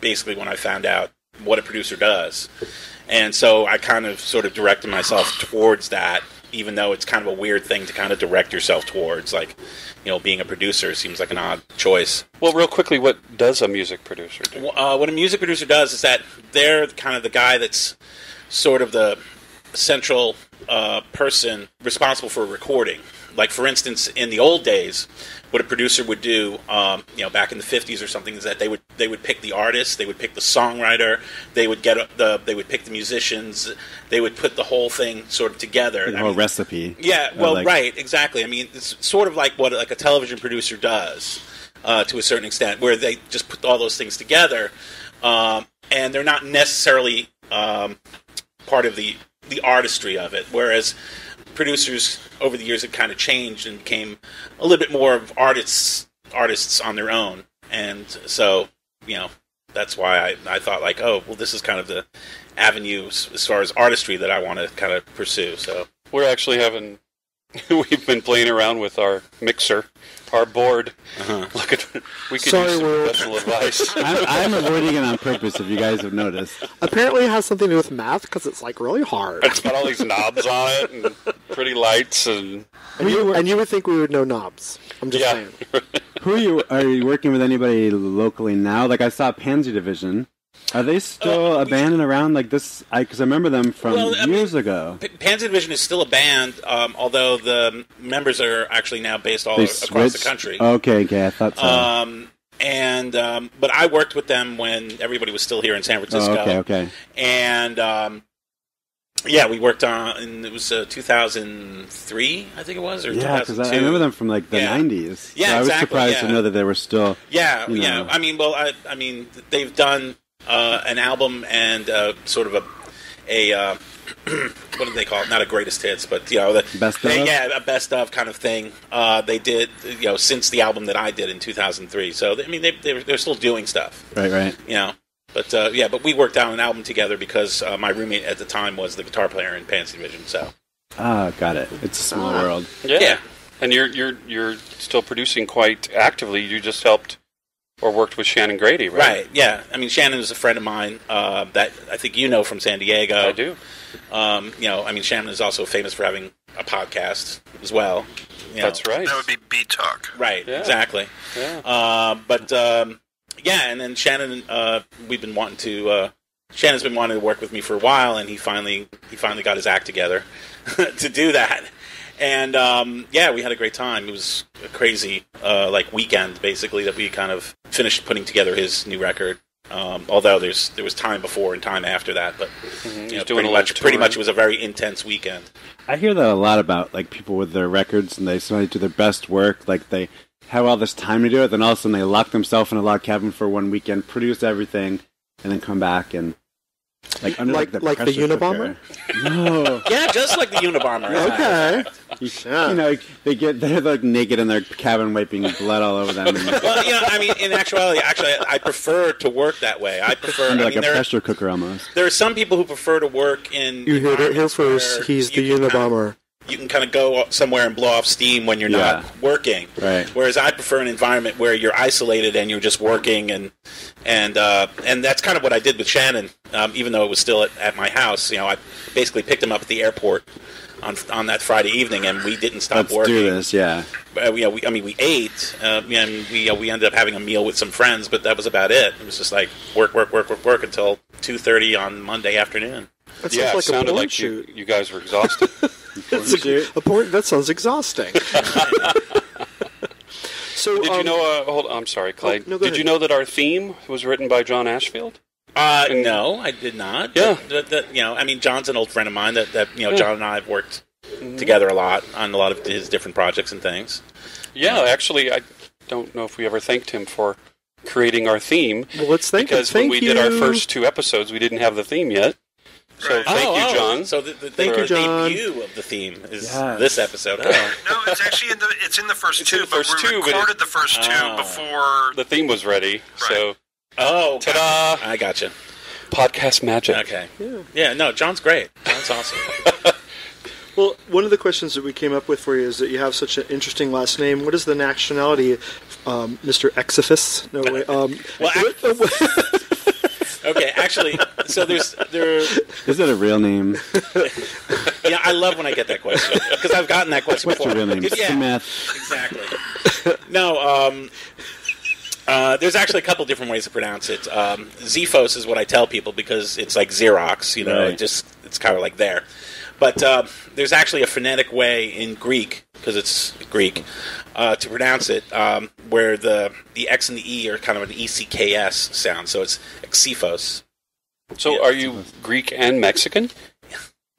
basically when I found out what a producer does, and so I kind of sort of directed myself towards that. Even though it's kind of a weird thing to kind of direct yourself towards, like, being a producer seems like an odd choice. Well, real quickly, what does a music producer do? Well, what a music producer does is that they're kind of the guy that's sort of the central person responsible for recording. Like, for instance, in the old days, what a producer would do, back in the 50s or something, is that they would pick the artist, they would pick the songwriter, they would pick the musicians, they would put the whole thing sort of together. The whole recipe. Yeah, well, right, exactly. I mean, it's sort of like what a television producer does. to a certain extent, where they just put all those things together, and they're not necessarily part of the artistry of it, whereas producers over the years have kind of changed and became a little bit more of artists on their own. And so, you know, that's why I thought, like, oh, well, this is kind of the avenue as far as artistry that I want to kind of pursue. So we're actually having... We've been playing around with our mixer, our board. Look at, we could use some professional advice. I'm avoiding it on purpose, if you guys have noticed. Apparently it has something to do with math, because it's, like, really hard. It's got all these knobs on it and pretty lights. And you would think we would know knobs. I'm just saying. Are you working with anybody locally now? Like, I saw Pansy Division. Are they still a band around like this? Because I remember them from years ago. Pansy Division is still a band, although the members are actually now based all across the country. Okay, I thought so. But I worked with them when everybody was still here in San Francisco. Oh, okay. And we worked on, and it was 2003, I think it was, or 2002. Yeah, because I remember them from like the 90s. Yeah, so I was surprised to know that they were still. Yeah, you know. I mean, they've done. An album and sort of a what do they call it? Not a greatest hits, but you know, a best of kind of thing. They did, you know, since the album that I did in 2003. So I mean, they're still doing stuff, right? You know, but we worked on an album together because my roommate at the time was the guitar player in Pansy Division. So got it. It's a small world. Yeah, and you're still producing quite actively. You just helped. Or worked with Shannon Grady, right? Right, yeah. I mean, Shannon is a friend of mine that I think you know from San Diego. I do. You know, I mean, Shannon is also famous for having a podcast as well. That's right. That would be B-Talk. Right, yeah. Exactly. Yeah. And then Shannon, Shannon's been wanting to work with me for a while, and he finally got his act together to do that. And, we had a great time. It was a crazy, weekend, basically, that we kind of finished putting together his new record. Although there was time before and time after that, but you know, pretty much it was a very intense weekend. I hear that a lot about, like, people with their records, and they suddenly do their best work, like, they have all this time to do it, then all of a sudden they lock themselves in a log cabin for one weekend, produce everything, and then come back and... Like the Unabomber? No. Yeah, just like the Unabomber. Okay. You know, they're like naked in their cabin, wiping blood all over them. Well, you know, I mean, in actuality, I prefer to work that way. I prefer like a pressure cooker almost. There are some people who prefer to work in. You heard it here first. He's the Unabomber. You can kind of go somewhere and blow off steam when you're not working. Right. Whereas I prefer an environment where you're isolated and you're just working, and that's kind of what I did with Shannon. Even though it was still at my house, you know, I basically picked him up at the airport on that Friday evening, and we didn't stop working. Let's do this, yeah. We ate, and we ended up having a meal with some friends, but that was about it. It was just like work until 2:30 on Monday afternoon. That sounds like it sounded like you guys were exhausted. That sounds exhausting. So did you know? Hold on, I'm sorry, Clyde. Oh, no, did you know that our theme was written by John Ashfield? No, I did not. Yeah, John's an old friend of mine. John and I have worked together a lot on a lot of his different projects and things. Yeah, actually, I don't know if we ever thanked him for creating our theme. Well, let's thank him. Because when we did our first two episodes, we didn't have the theme yet. So thank you, John. So the debut of the theme is this episode. Oh. No, it's actually in the first two. We recorded the first two before the theme was ready. Right. So ta-da! I gotcha. Podcast magic. Okay. Yeah. No, John's great. John's awesome. Well, one of the questions that we came up with for you is that you have such an interesting last name. What is the nationality, Mr. Exifus? No way. Okay, actually, so there. Is that a real name? Yeah, I love when I get that question because I've gotten that question before. What's your real name? Yeah, Smith. Exactly. No, there's actually a couple different ways to pronounce it. Zephos is what I tell people because it's like Xerox, you know, it's kind of like there. But there's actually a phonetic way in Greek because it's Greek to pronounce it, where the X and the E are kind of an ECKS sound, so it's Exifos. So are you Greek and Mexican?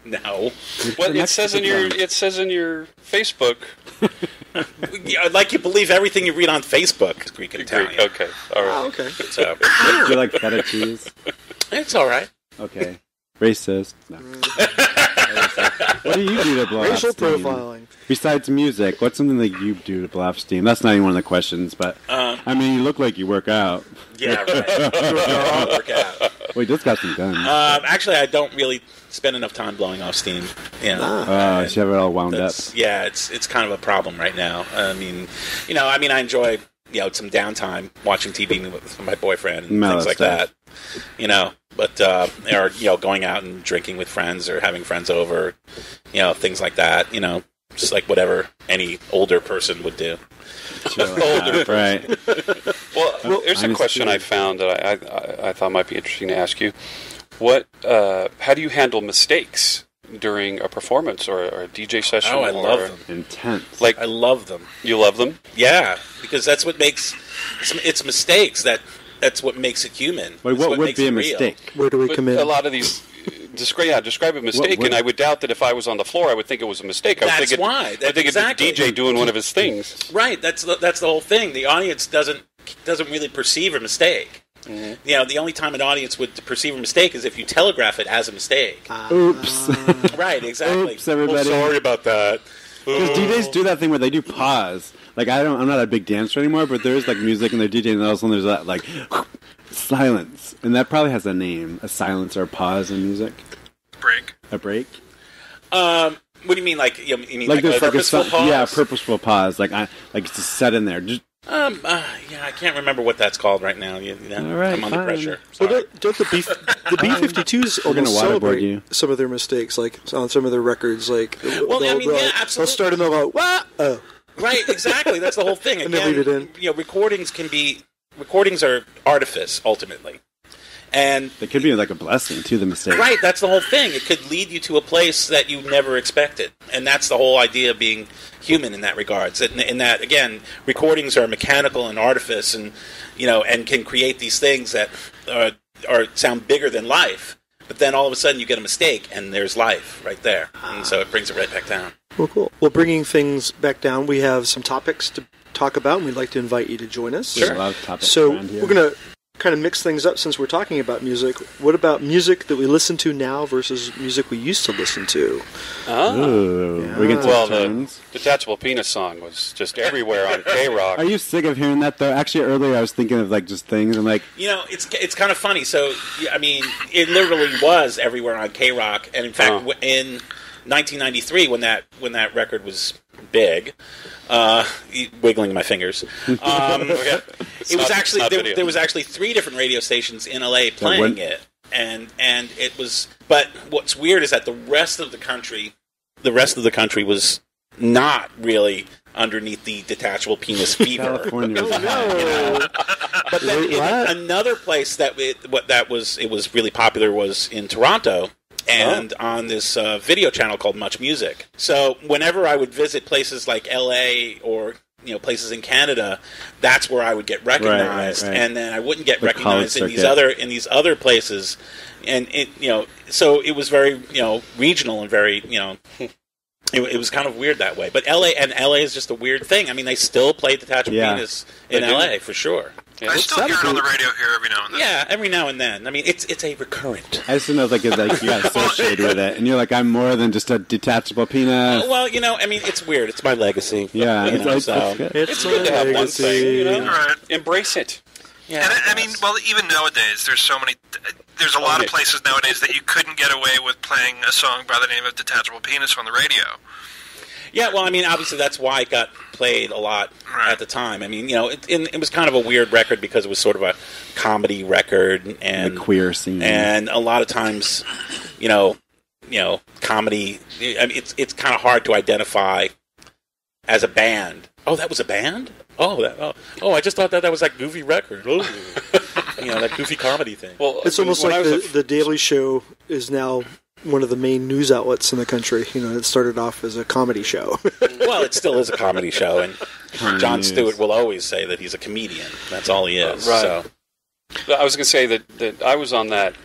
No. Well, it says in your Facebook like you believe everything you read on Facebook. It's Greek and Italian. Greek. Okay, all right. Oh, okay. So. Do you like feta cheese? It's all right. Okay. Racist. No. What do you do to blow off steam? Racial profiling. Besides music, what's something that you do to blow off steam? That's not even one of the questions, but I mean, you look like you work out. Yeah, right. I work out. Wait, this got some done. Actually, I don't really spend enough time blowing off steam. You know, so you have it all wound up. Yeah, it's kind of a problem right now. I mean, you know, I enjoy some downtime watching TV with my boyfriend and things like that. You know, but or going out and drinking with friends or having friends over, things like that. You know, just like whatever any older person would do. Older, right? Well, there's a question I found that I thought might be interesting to ask you. What? How do you handle mistakes during a performance or a DJ session? Oh, I love them. Intense. Like I love them. You love them? Yeah, because that's what makes it's mistakes that. That's what makes it human. Wait, what would be a mistake? Real. Where do we commit? A lot of these describe a mistake, and I would doubt that if I was on the floor, I would think it was a mistake. I would think it'd be DJ doing one of his things. Right. That's the whole thing. The audience doesn't really perceive a mistake. Mm-hmm. You know, the only time an audience would perceive a mistake is if you telegraph it as a mistake. Oops. Right. Exactly. Oops, everybody. Well, sorry about that. Because DJs do that thing where they do pause. Like I'm not a big dancer anymore, but there's like music and they're DJing, and all of a sudden there's that like silence, and that probably has a name—a silence or a pause in music. Break. A break. What do you mean? Like you mean like a purposeful pause? Yeah, a purposeful pause. Like it's just set in there. Just, yeah, I can't remember what that's called right now. All right, I'm under pressure. Sorry. Well, don't the B-52s almost celebrate some of their mistakes, like on some of their records. Like, well, I mean, yeah, absolutely. They'll start and they'll go, "What?" Oh. Right, exactly. That's the whole thing. Again, and leave it in. You know, recordings are artifice ultimately, and it could be like a blessing to the mistake. Right, that's the whole thing. It could lead you to a place that you never expected, and that's the whole idea of being human in that regards. In that, again, recordings are mechanical and artifice, and and can create these things that are sound bigger than life. But then all of a sudden you get a mistake, and there's life right there, and so it brings it right back down. Well, cool. Well, bringing things back down, we have some topics to talk about, and we'd like to invite you to join us. Sure. There's a lot of topics around here. We're going to kind of mix things up since we're talking about music. What about music that we listen to now versus music we used to listen to? Oh. Yeah. We can the Detachable Penis song was just everywhere on K-Rock. Are you sick of hearing that, though? Actually, earlier I was thinking of, like, just things. And like... You know, it's kind of funny. So, I mean, it literally was everywhere on K-Rock. And, in fact, in 1993, when that record was big, wiggling my fingers, it was actually there was actually 3 different radio stations in LA playing it, and it was. But what's weird is that the rest of the country was not really underneath the detachable penis fever. But then another place that was really popular was in Toronto. And on this video channel called Much Music. So whenever I would visit places like L.A. or places in Canada, that's where I would get recognized, right. And then I wouldn't get recognized in these other places. And so it was very regional and very it was kind of weird that way. But L.A. is just a weird thing. I mean, they still play Detachable Penis in L.A. for sure. Yeah, I still hear it on the radio here every now and then. Yeah, every now and then. I mean, it's a recurrent. I just don't know if like you got associated with it, and you're like, I'm more than just a detachable penis. Well, I mean, it's weird. It's my legacy. Yeah, it's good to have one thing. Right. Embrace it. Yeah, and I mean, well, even nowadays, there's so many. There's a lot of places nowadays that you couldn't get away with playing a song by the name of Detachable Penis on the radio. Yeah, well, I mean, obviously that's why it got played a lot at the time. I mean, it was kind of a weird record because it was sort of a comedy record and the queer scene, and a lot of times, comedy. I mean, it's kind of hard to identify as a band. Oh, that was a band? Oh, I just thought that was that goofy record. Ooh. That goofy comedy thing. Well, it's almost like the Daily Show is now one of the main news outlets in the country. It started off as a comedy show. Well, it still is a comedy show, and Jon Stewart will always say that he's a comedian. That's all he is. Right. So. I was going to say that I was on that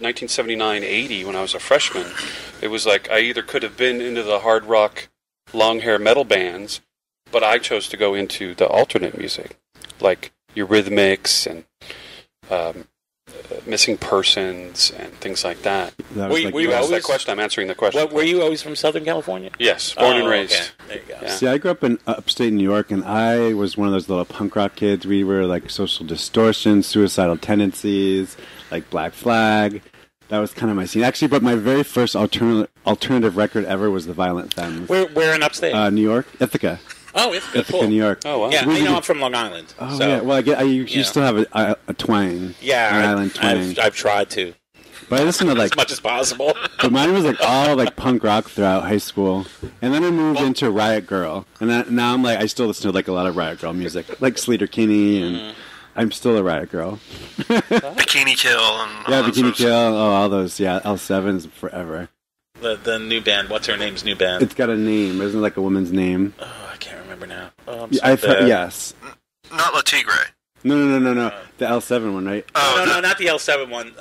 1979-80 when I was a freshman. It was like I either could have been into the hard rock, long hair metal bands, But I chose to go into the alternate music, like Eurythmics and Missing Persons and things like that. That was that question. I'm answering the question. Were you always from Southern California? Yes, born and raised. Okay. There you go. Yeah. See, I grew up in upstate New York, and I was one of those little punk rock kids. We were like Social Distortion, Suicidal Tendencies, like Black Flag. That was kind of my scene. Actually, but my very first alternative record ever was The Violent Femmes. Where in upstate? New York, Ithaca. Oh, Ithaca, cool. New York. Oh, wow. Yeah, I'm from Long Island. Oh, so, yeah. Well, you still have a twang. Yeah, Island twang. I've tried to. But I listened to as much as possible. But mine was all punk rock throughout high school, and then I moved into Riot Girl, and now I'm I still listen to a lot of Riot Girl music, like Sleater-Kinney and. Mm-hmm. I'm still a Riot Girl. Bikini Kill. Bikini Kill. Oh, all those. Yeah, L7s forever. The new band. What's her name's new band? It's got a name. Isn't it like a woman's name? Oh, I can't remember now. Oh, I'm sorry. Yes. Not La Tigre. No. The L7 one, right? Oh, no, not the L7 one.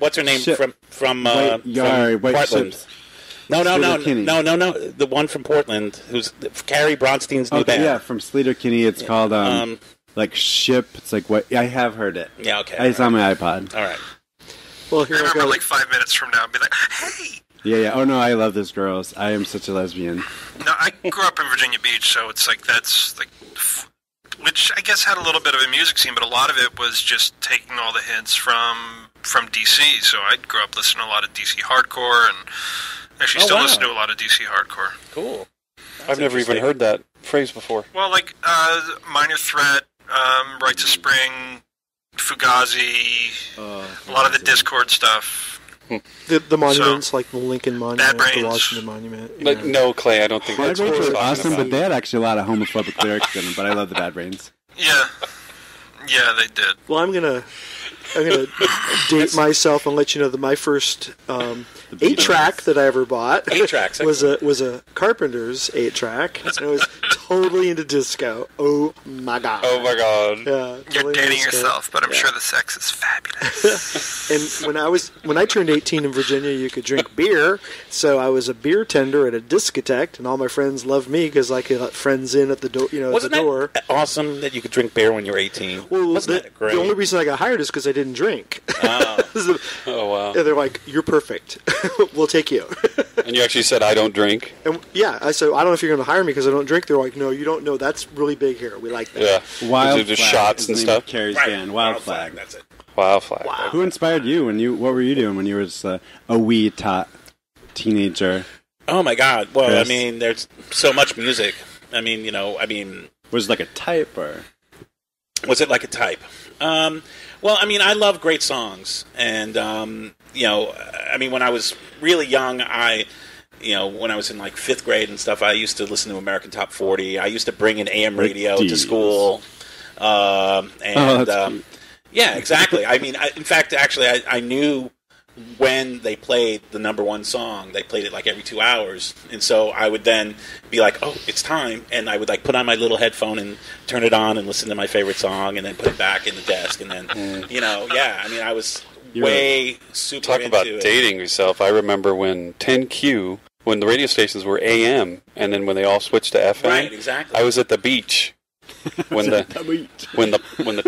What's her name from White Ships. No. The one from Portland, who's Carrie Bronstein's new band. Yeah, from Sleater-Kinney. It's called... like Ship, it's like what? I have heard it. Yeah, okay. It's on my iPod. All right. Well, here we go. 5 minutes from now, I'll be like, hey! Yeah. Oh, no, I love these girls. I am such a lesbian. No, I grew up in Virginia Beach, so it's which I guess had a little bit of a music scene, but a lot of it was just taking all the hints from D.C., so I grew up listening to a lot of D.C. hardcore, and actually listen to a lot of D.C. hardcore. Cool. I've never even heard that phrase before. Well, Minor Threat, Rites of Spring, Fugazi, a lot of the Discord stuff. The monuments, like the Lincoln Monument, the Washington Monument. But no, Clay, I don't think that's what we're awesome, about. But they had actually a lot of homophobic lyrics in them, but I love the Bad Brains. Yeah, they did. Well, I'm gonna date myself and let you know that my first 8-track that I ever bought was a Carpenter's 8-track. And I was totally into disco. Oh my god! Yeah, totally. You're dating yourself, but I'm sure the sex is fabulous. And when I turned 18 in Virginia, you could drink beer, so I was a beer tender at a discotheque, and all my friends loved me because I could let friends in at the door. Wasn't that awesome that you could drink beer when you were 18? Well, wasn't that great? The only reason I got hired is because I didn't drink. Oh, wow. And they're like, you're perfect. We'll take you. And you actually said, I don't drink? And yeah, I said, I don't know if you're going to hire me because I don't drink. They're like, no, you don't know. That's really big here. We like that. Yeah. Wild Flag. Just shots and stuff. Carrie's band. Wild Flag. That's it. Wild Flag. Wow. Who inspired you? What were you doing when you were just a wee tot teenager? Oh, my God. Well, Chris. I mean, there's so much music. Was it like a type or... Was it like a type? Well, I mean, I love great songs, and when I was really young, when I was in fifth grade and stuff, I used to listen to American Top 40. I used to bring an AM radio to school, yeah, exactly. I mean, I knew when they played the number one song. They played it every 2 hours, and so I would then be like, "Oh, it's time!" And I would put on my little headphone and turn it on and listen to my favorite song, and then put it back in the desk, and then I was super. Talk into about it. Dating yourself. I remember when 10Q, when the radio stations were AM, and then when they all switched to FM. Right, exactly. I was at the beach. When the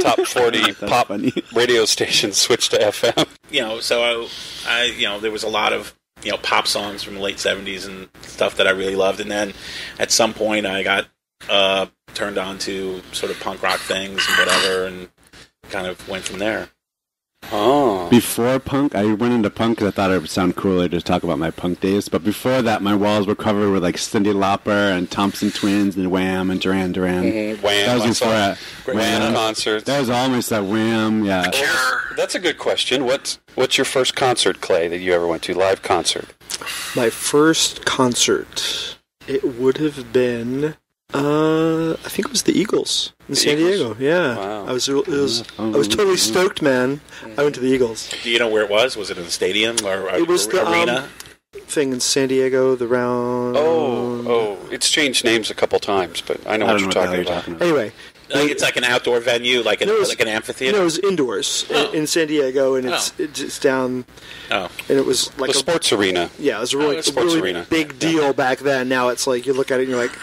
top 40 pop radio stations switched to FM, so I there was a lot of pop songs from the late 70s and stuff that I really loved, and then at some point I got turned on to sort of punk rock things and whatever, and kind of went from there. Oh, before punk, I went into punk because I thought it would sound cooler to talk about my punk days. But before that, my walls were covered with Cyndi Lauper and Thompson Twins and Wham and Duran Duran. Mm-hmm. Wham, that was before Wham concerts. That was almost that Wham. Yeah, that's a good question. What's your first concert, Clay, that you ever went to? Live concert? My first concert, it would have been. I think it was the Eagles in San Diego. Yeah, wow. I was totally stoked, man. I went to the Eagles. Do you know where it was? Was it in the stadium or it was the arena thing in San Diego? The round. Oh, it's changed names a couple times, but I know what you're talking about. Anyway, Like it's like an outdoor venue, like an, like an amphitheater? No, it was indoors in San Diego, and it's down. Oh. And it was like a sports arena. Yeah, it was a really big deal back then. Now it's like you look at it and you're like,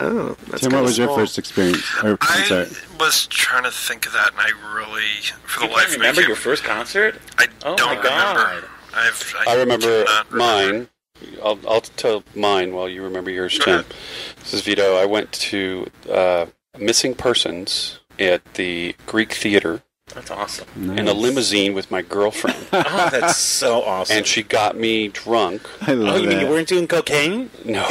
oh, that's kind of small. Tim, what was your first experience? I was trying to think of that, and I really, for the life of me, remember your first concert? I don't remember. I remember mine. I'll tell mine while you remember yours, Tim. This is Vito. I went to Missing Persons at the Greek Theater. That's awesome. Nice. In a limousine with my girlfriend. Oh, that's so awesome. And she got me drunk. I love that. You mean you weren't doing cocaine? No.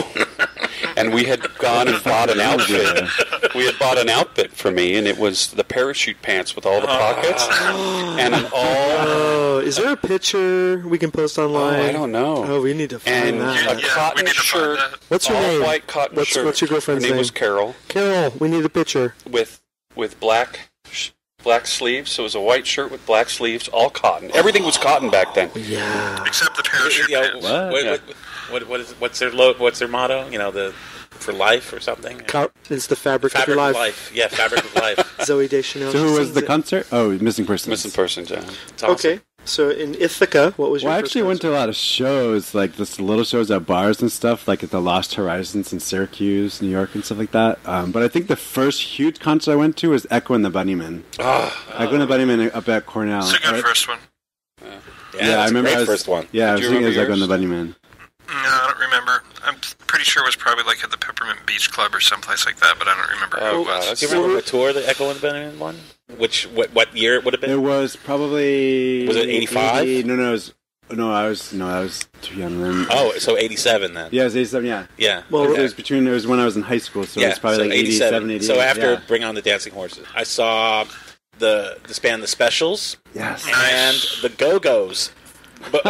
And we had gone and bought an outfit. We had bought an outfit for me, and it was the parachute pants with all the pockets. And an all... Oh, is there a picture we can post online? Oh, I don't know. Oh, we need to find that. And a cotton shirt. What's her name? All-white cotton shirt. What's your girlfriend's name? Her name was Carol. Carol, we need a picture. With black sleeves. So it was a white shirt with black sleeves, all cotton. Everything was cotton back then. Yeah. Except the parachute pants. What's their motto? You know, for life or something. It's the fabric of your life. Yeah, fabric of life. Zoe Deschanel. So who was the concert? Oh, Missing Persons. Missing Persons. Yeah. It's awesome. Okay. So in Ithaca, what was your first concert? I went to a lot of shows, like this little shows at bars and stuff, like at the Lost Horizons in Syracuse, New York, and stuff like that. But I think the first huge concert I went to was Echo and the Bunnymen. Echo and the Bunnymen up at Cornell. It's a good first one. Yeah, I remember the first one. Yeah, I was thinking it was Echo and the Bunnymen. No, I don't remember. I'm pretty sure it was probably like at the Peppermint Beach Club or someplace like that, but I don't remember who it was. Do you remember the tour, the Echo and the Bunnymen one? What year it would have been? It was probably... Was it 85? I was too young then. Oh, so 87 then. Yeah, it was 87, yeah. Yeah. Well, it was between... It was when I was in high school, so it was probably like 87, 88. So after Bring on the Dancing Horses, I saw this band The Specials. Yes. And The Go-Go's. But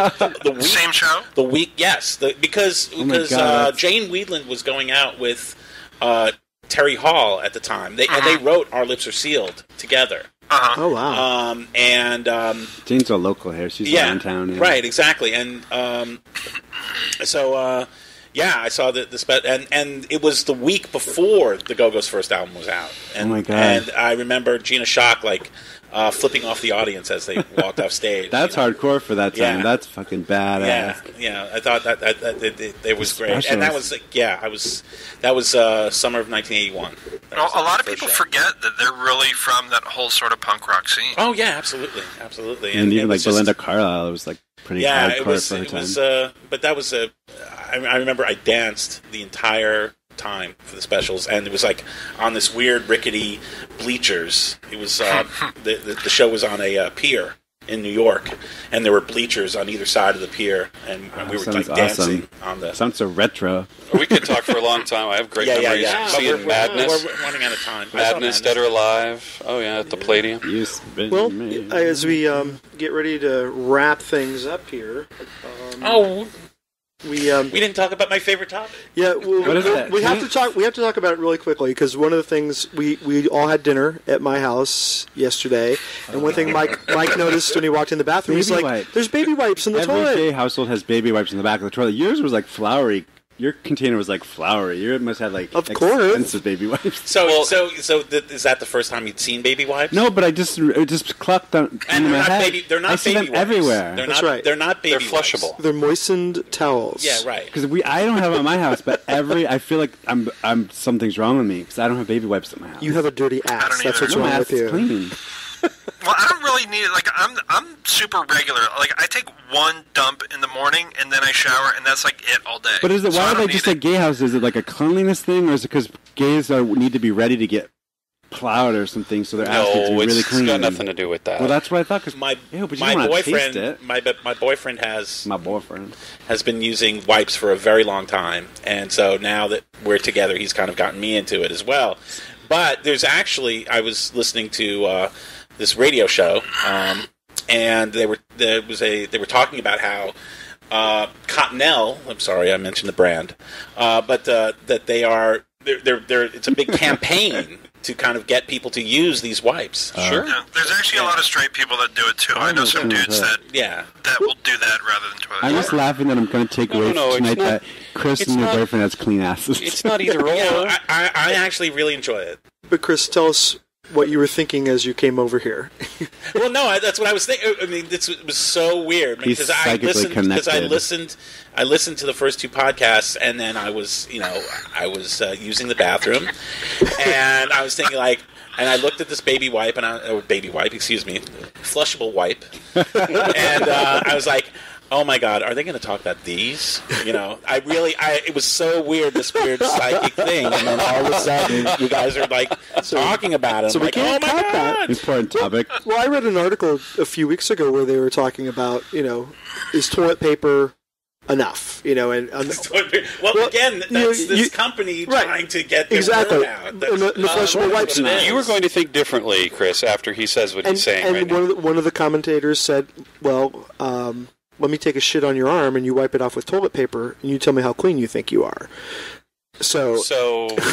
the week, same show? The week, yes. Because Jane Weedland was going out with Terry Hall at the time. And they wrote Our Lips Are Sealed together. Uh-huh. Oh, wow. Jane's a local here. She's downtown. Yeah. Right, exactly. And I saw and it was the week before the Go-Go's first album was out. And, oh, my God. And I remember Gina Schock, like... flipping off the audience as they walked off stage. That's hardcore for that time. Yeah. That's fucking badass. Yeah. I thought that was great, and that was summer of 1981. A lot of people forget that they're really from that whole sort of punk rock scene. Oh yeah, absolutely. And even like Belinda Carlisle was like pretty hardcore for her time. But that was I remember I danced the entire time for The Specials, and it was like on this weird rickety bleachers. It was the show was on a pier in New York, and there were bleachers on either side of the pier, and we were like dancing on the... Sounds so retro. We could talk for a long time. I have great memories. Yeah. Seeing Madness. We're running out of time. Madness, Dead or Alive. Oh yeah, at the Palladium. Well, as we get ready to wrap things up here. We didn't talk about my favorite topic. Yeah, we have to talk. We have to talk about it really quickly because one of the things we all had dinner at my house yesterday, and one thing Mike noticed when he walked in the bathroom, he's like, "There's baby wipes in the toilet." Every household has baby wipes in the back of the toilet. Yours was like flowery. Your container was like flowery. You must have like expensive baby wipes. Is that the first time you'd seen baby wipes? No, but it just clocked on in my head. They're not baby wipes. I see them everywhere. That's right. They're not baby wipes. They're flushable. They're moistened towels. Yeah, right. Because I don't have them at my house, but I feel like I'm something's wrong with me because I don't have baby wipes at my house. You have a dirty ass. That's what's wrong with you. Clean. Well, I don't really need it. Like, I'm super regular. Like, I take one dump in the morning, and then I shower, and that's, like, it all day. But is it, why are they just at gay houses? Is it, like, a cleanliness thing, or is it because gays need to be ready to get plowed or something, so their ass gets really clean? No, it's got nothing to do with that. Well, that's what I thought, because my boyfriend has been using wipes for a very long time, and so now that we're together, he's kind of gotten me into it as well. But there's actually, I was listening to... this radio show, and they were talking about how Cottonelle. I'm sorry, I mentioned the brand, but that they're it's a big campaign to kind of get people to use these wipes. Sure, yeah, there's actually a lot of straight people that do it too. I know some dudes that will do that rather than toilet. I'm just laughing that I'm going to take away tonight that Chris and your boyfriend has clean asses. It's not either or. I actually really enjoy it. But Chris, tell us. what you were thinking as you came over here. Well, no, that's what I was thinking. I mean, it was so weird because I listened to the first two podcasts, and then I was using the bathroom, and I was thinking like, and I looked at this baby wipe, flushable wipe, and I was like, oh my God, are they going to talk about these? You know, it was so weird, this weird psychic thing. And then all of a sudden, you guys are like talking about it. So we can't talk about that. Important topic. Well, I read an article a few weeks ago where they were talking about, you know, is toilet paper enough? You know, and well, again, that's this company trying to get their word out. You were going to think differently, Chris, after he says what he's saying. And one of the commentators said, well, let me take a shit on your arm, and you wipe it off with toilet paper, and you tell me how clean you think you are. So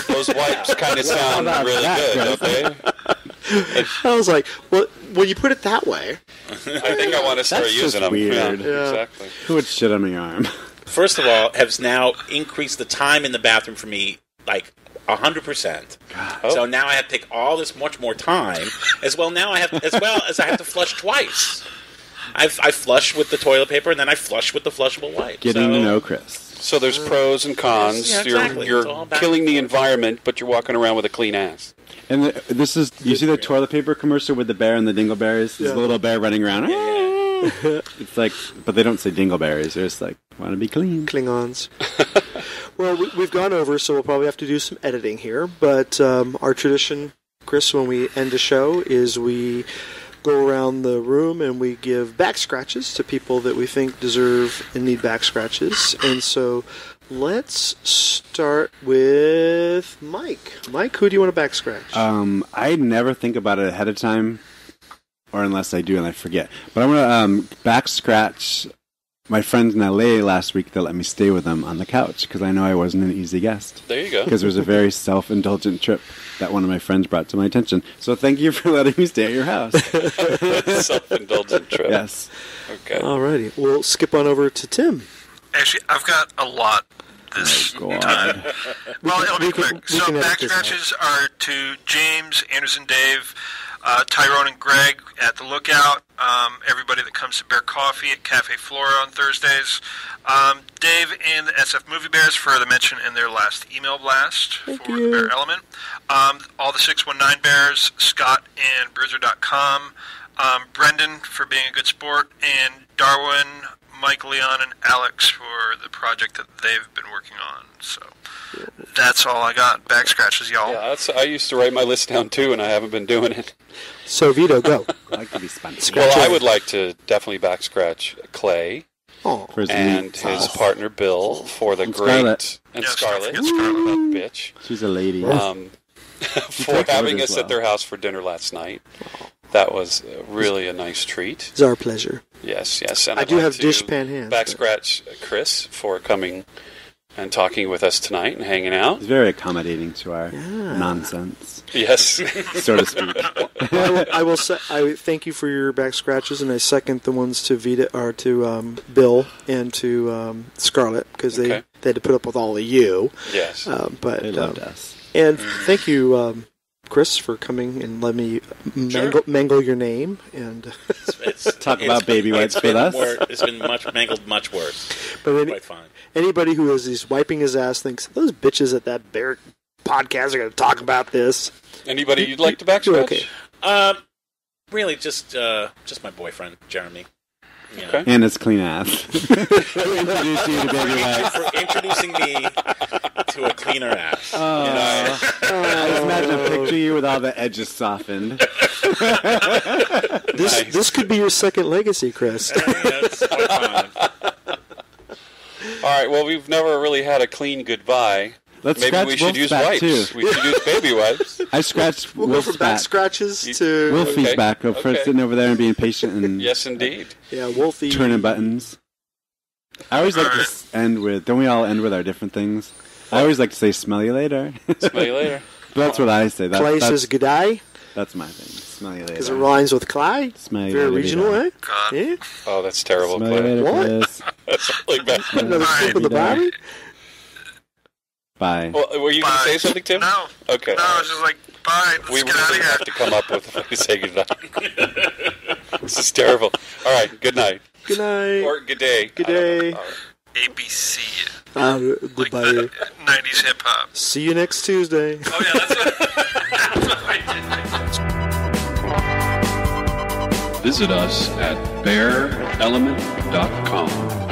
those wipes kind of sound really good, don't they? I was like, well, when you put it that way. I think I want to start using them. Weird. Yeah. Exactly. Who would shit on my arm? First of all, has now increased the time in the bathroom for me, like, 100%. Oh. So now I have to take all this much more time, as well as I have to flush twice. I flush with the toilet paper, and then I flush with the flushable wipe. Getting to know Chris. So there's pros and cons. Yeah, exactly. You're killing the environment, but you're walking around with a clean ass. And you see the toilet paper commercial with the bear and the dingleberries? There's a little bear running around. Yeah. It's like, but they don't say dingleberries. They're just like, want to be clean. Klingons. Well, we've gone over, so we'll probably have to do some editing here. But our tradition, Chris, when we end a show is we go around the room and we give back scratches to people that we think deserve and need back scratches. And so let's start with Mike. Mike, who do you want to back scratch? I never think about it ahead of time, or unless I do and I forget. But I want to back scratch my friends in LA last week that let me stay with them on the couch because I know I wasn't an easy guest. There you go. Because it was a very self-indulgent trip that one of my friends brought to my attention. So thank you for letting me stay at your house. Self-indulgent trip. Yes. Okay. Alrighty. We'll skip on over to Tim. Actually, I've got a lot this time. Well, it'll be quick. So back scratches are to James, Anderson, Dave, Tyrone and Greg at the Lookout, everybody that comes to Bear Coffee at Cafe Flora on Thursdays, Dave and the SF Movie Bears for the mention in their last email blast for Bear Element, all the 619 Bears, Scott and Bruiser.com, Brendan for being a good sport, and Darwin, Mike, Leon, and Alex for the project that they've been working on. So that's all I got. Back scratches, y'all. Yeah, I used to write my list down, too, and I haven't been doing it. So, Vito, go. I like to be spontaneous. Well, I would like to definitely back scratch Clay and his partner, Bill, for the Scarlet. Scarlet. That bitch. She's a lady. For having us at their house for dinner last night. Oh. That was really a nice treat. It's our pleasure. Yes, yes. And I do have dish pan hands. Back scratch Chris for coming and talking with us tonight and hanging out. He's very accommodating to our nonsense. Yes. So to speak. Well, I thank you for your back scratches, and I second the ones to Bill and to Scarlett, because they had to put up with all of you. Yes. But they loved us. And thank you, Chris, for coming and let me mangle your name and talk about baby wipes with us. It's been mangled much worse. But anybody who is wiping his ass thinks those bitches at that Bear podcast are going to talk about this. Anybody you'd like to backstretch? Okay. Really, just my boyfriend, Jeremy. Yeah. Okay. And it's clean ass. For introducing me to a cleaner ass. Oh, you know? I just imagine a picture of you with all the edges softened. This could be your second legacy, Chris. All right. Well, we've never really had a clean goodbye. We should use baby wipes. I scratched. We'll go from back scratches to Wolfie's back. First, sitting over there and being patient. And yes, indeed. Yeah, Wolfie turning buttons. I always like to end with. Don't we all end with our different things? I always like to say, "Smell you later." Smell you later. That's what I say. Places good eye. That's my thing. Smell you later. Because it rhymes with Cly. Smell you later. Very regional, eh? Yeah. Oh, that's terrible. Smell you later, Chris. That's like that. Another scoop of the body. Bye. Well, were you going to say something, Tim? No. Okay. No, I was just like, bye. right, let's get out of here. We really have to come up with a way to say goodnight. This is terrible. All right, good night. Good night. Or good day. Good day. Right. ABC. Goodbye. Like 90s hip hop. See you next Tuesday. Oh, yeah, that's what, that's what I did. Visit us at BearElement.com.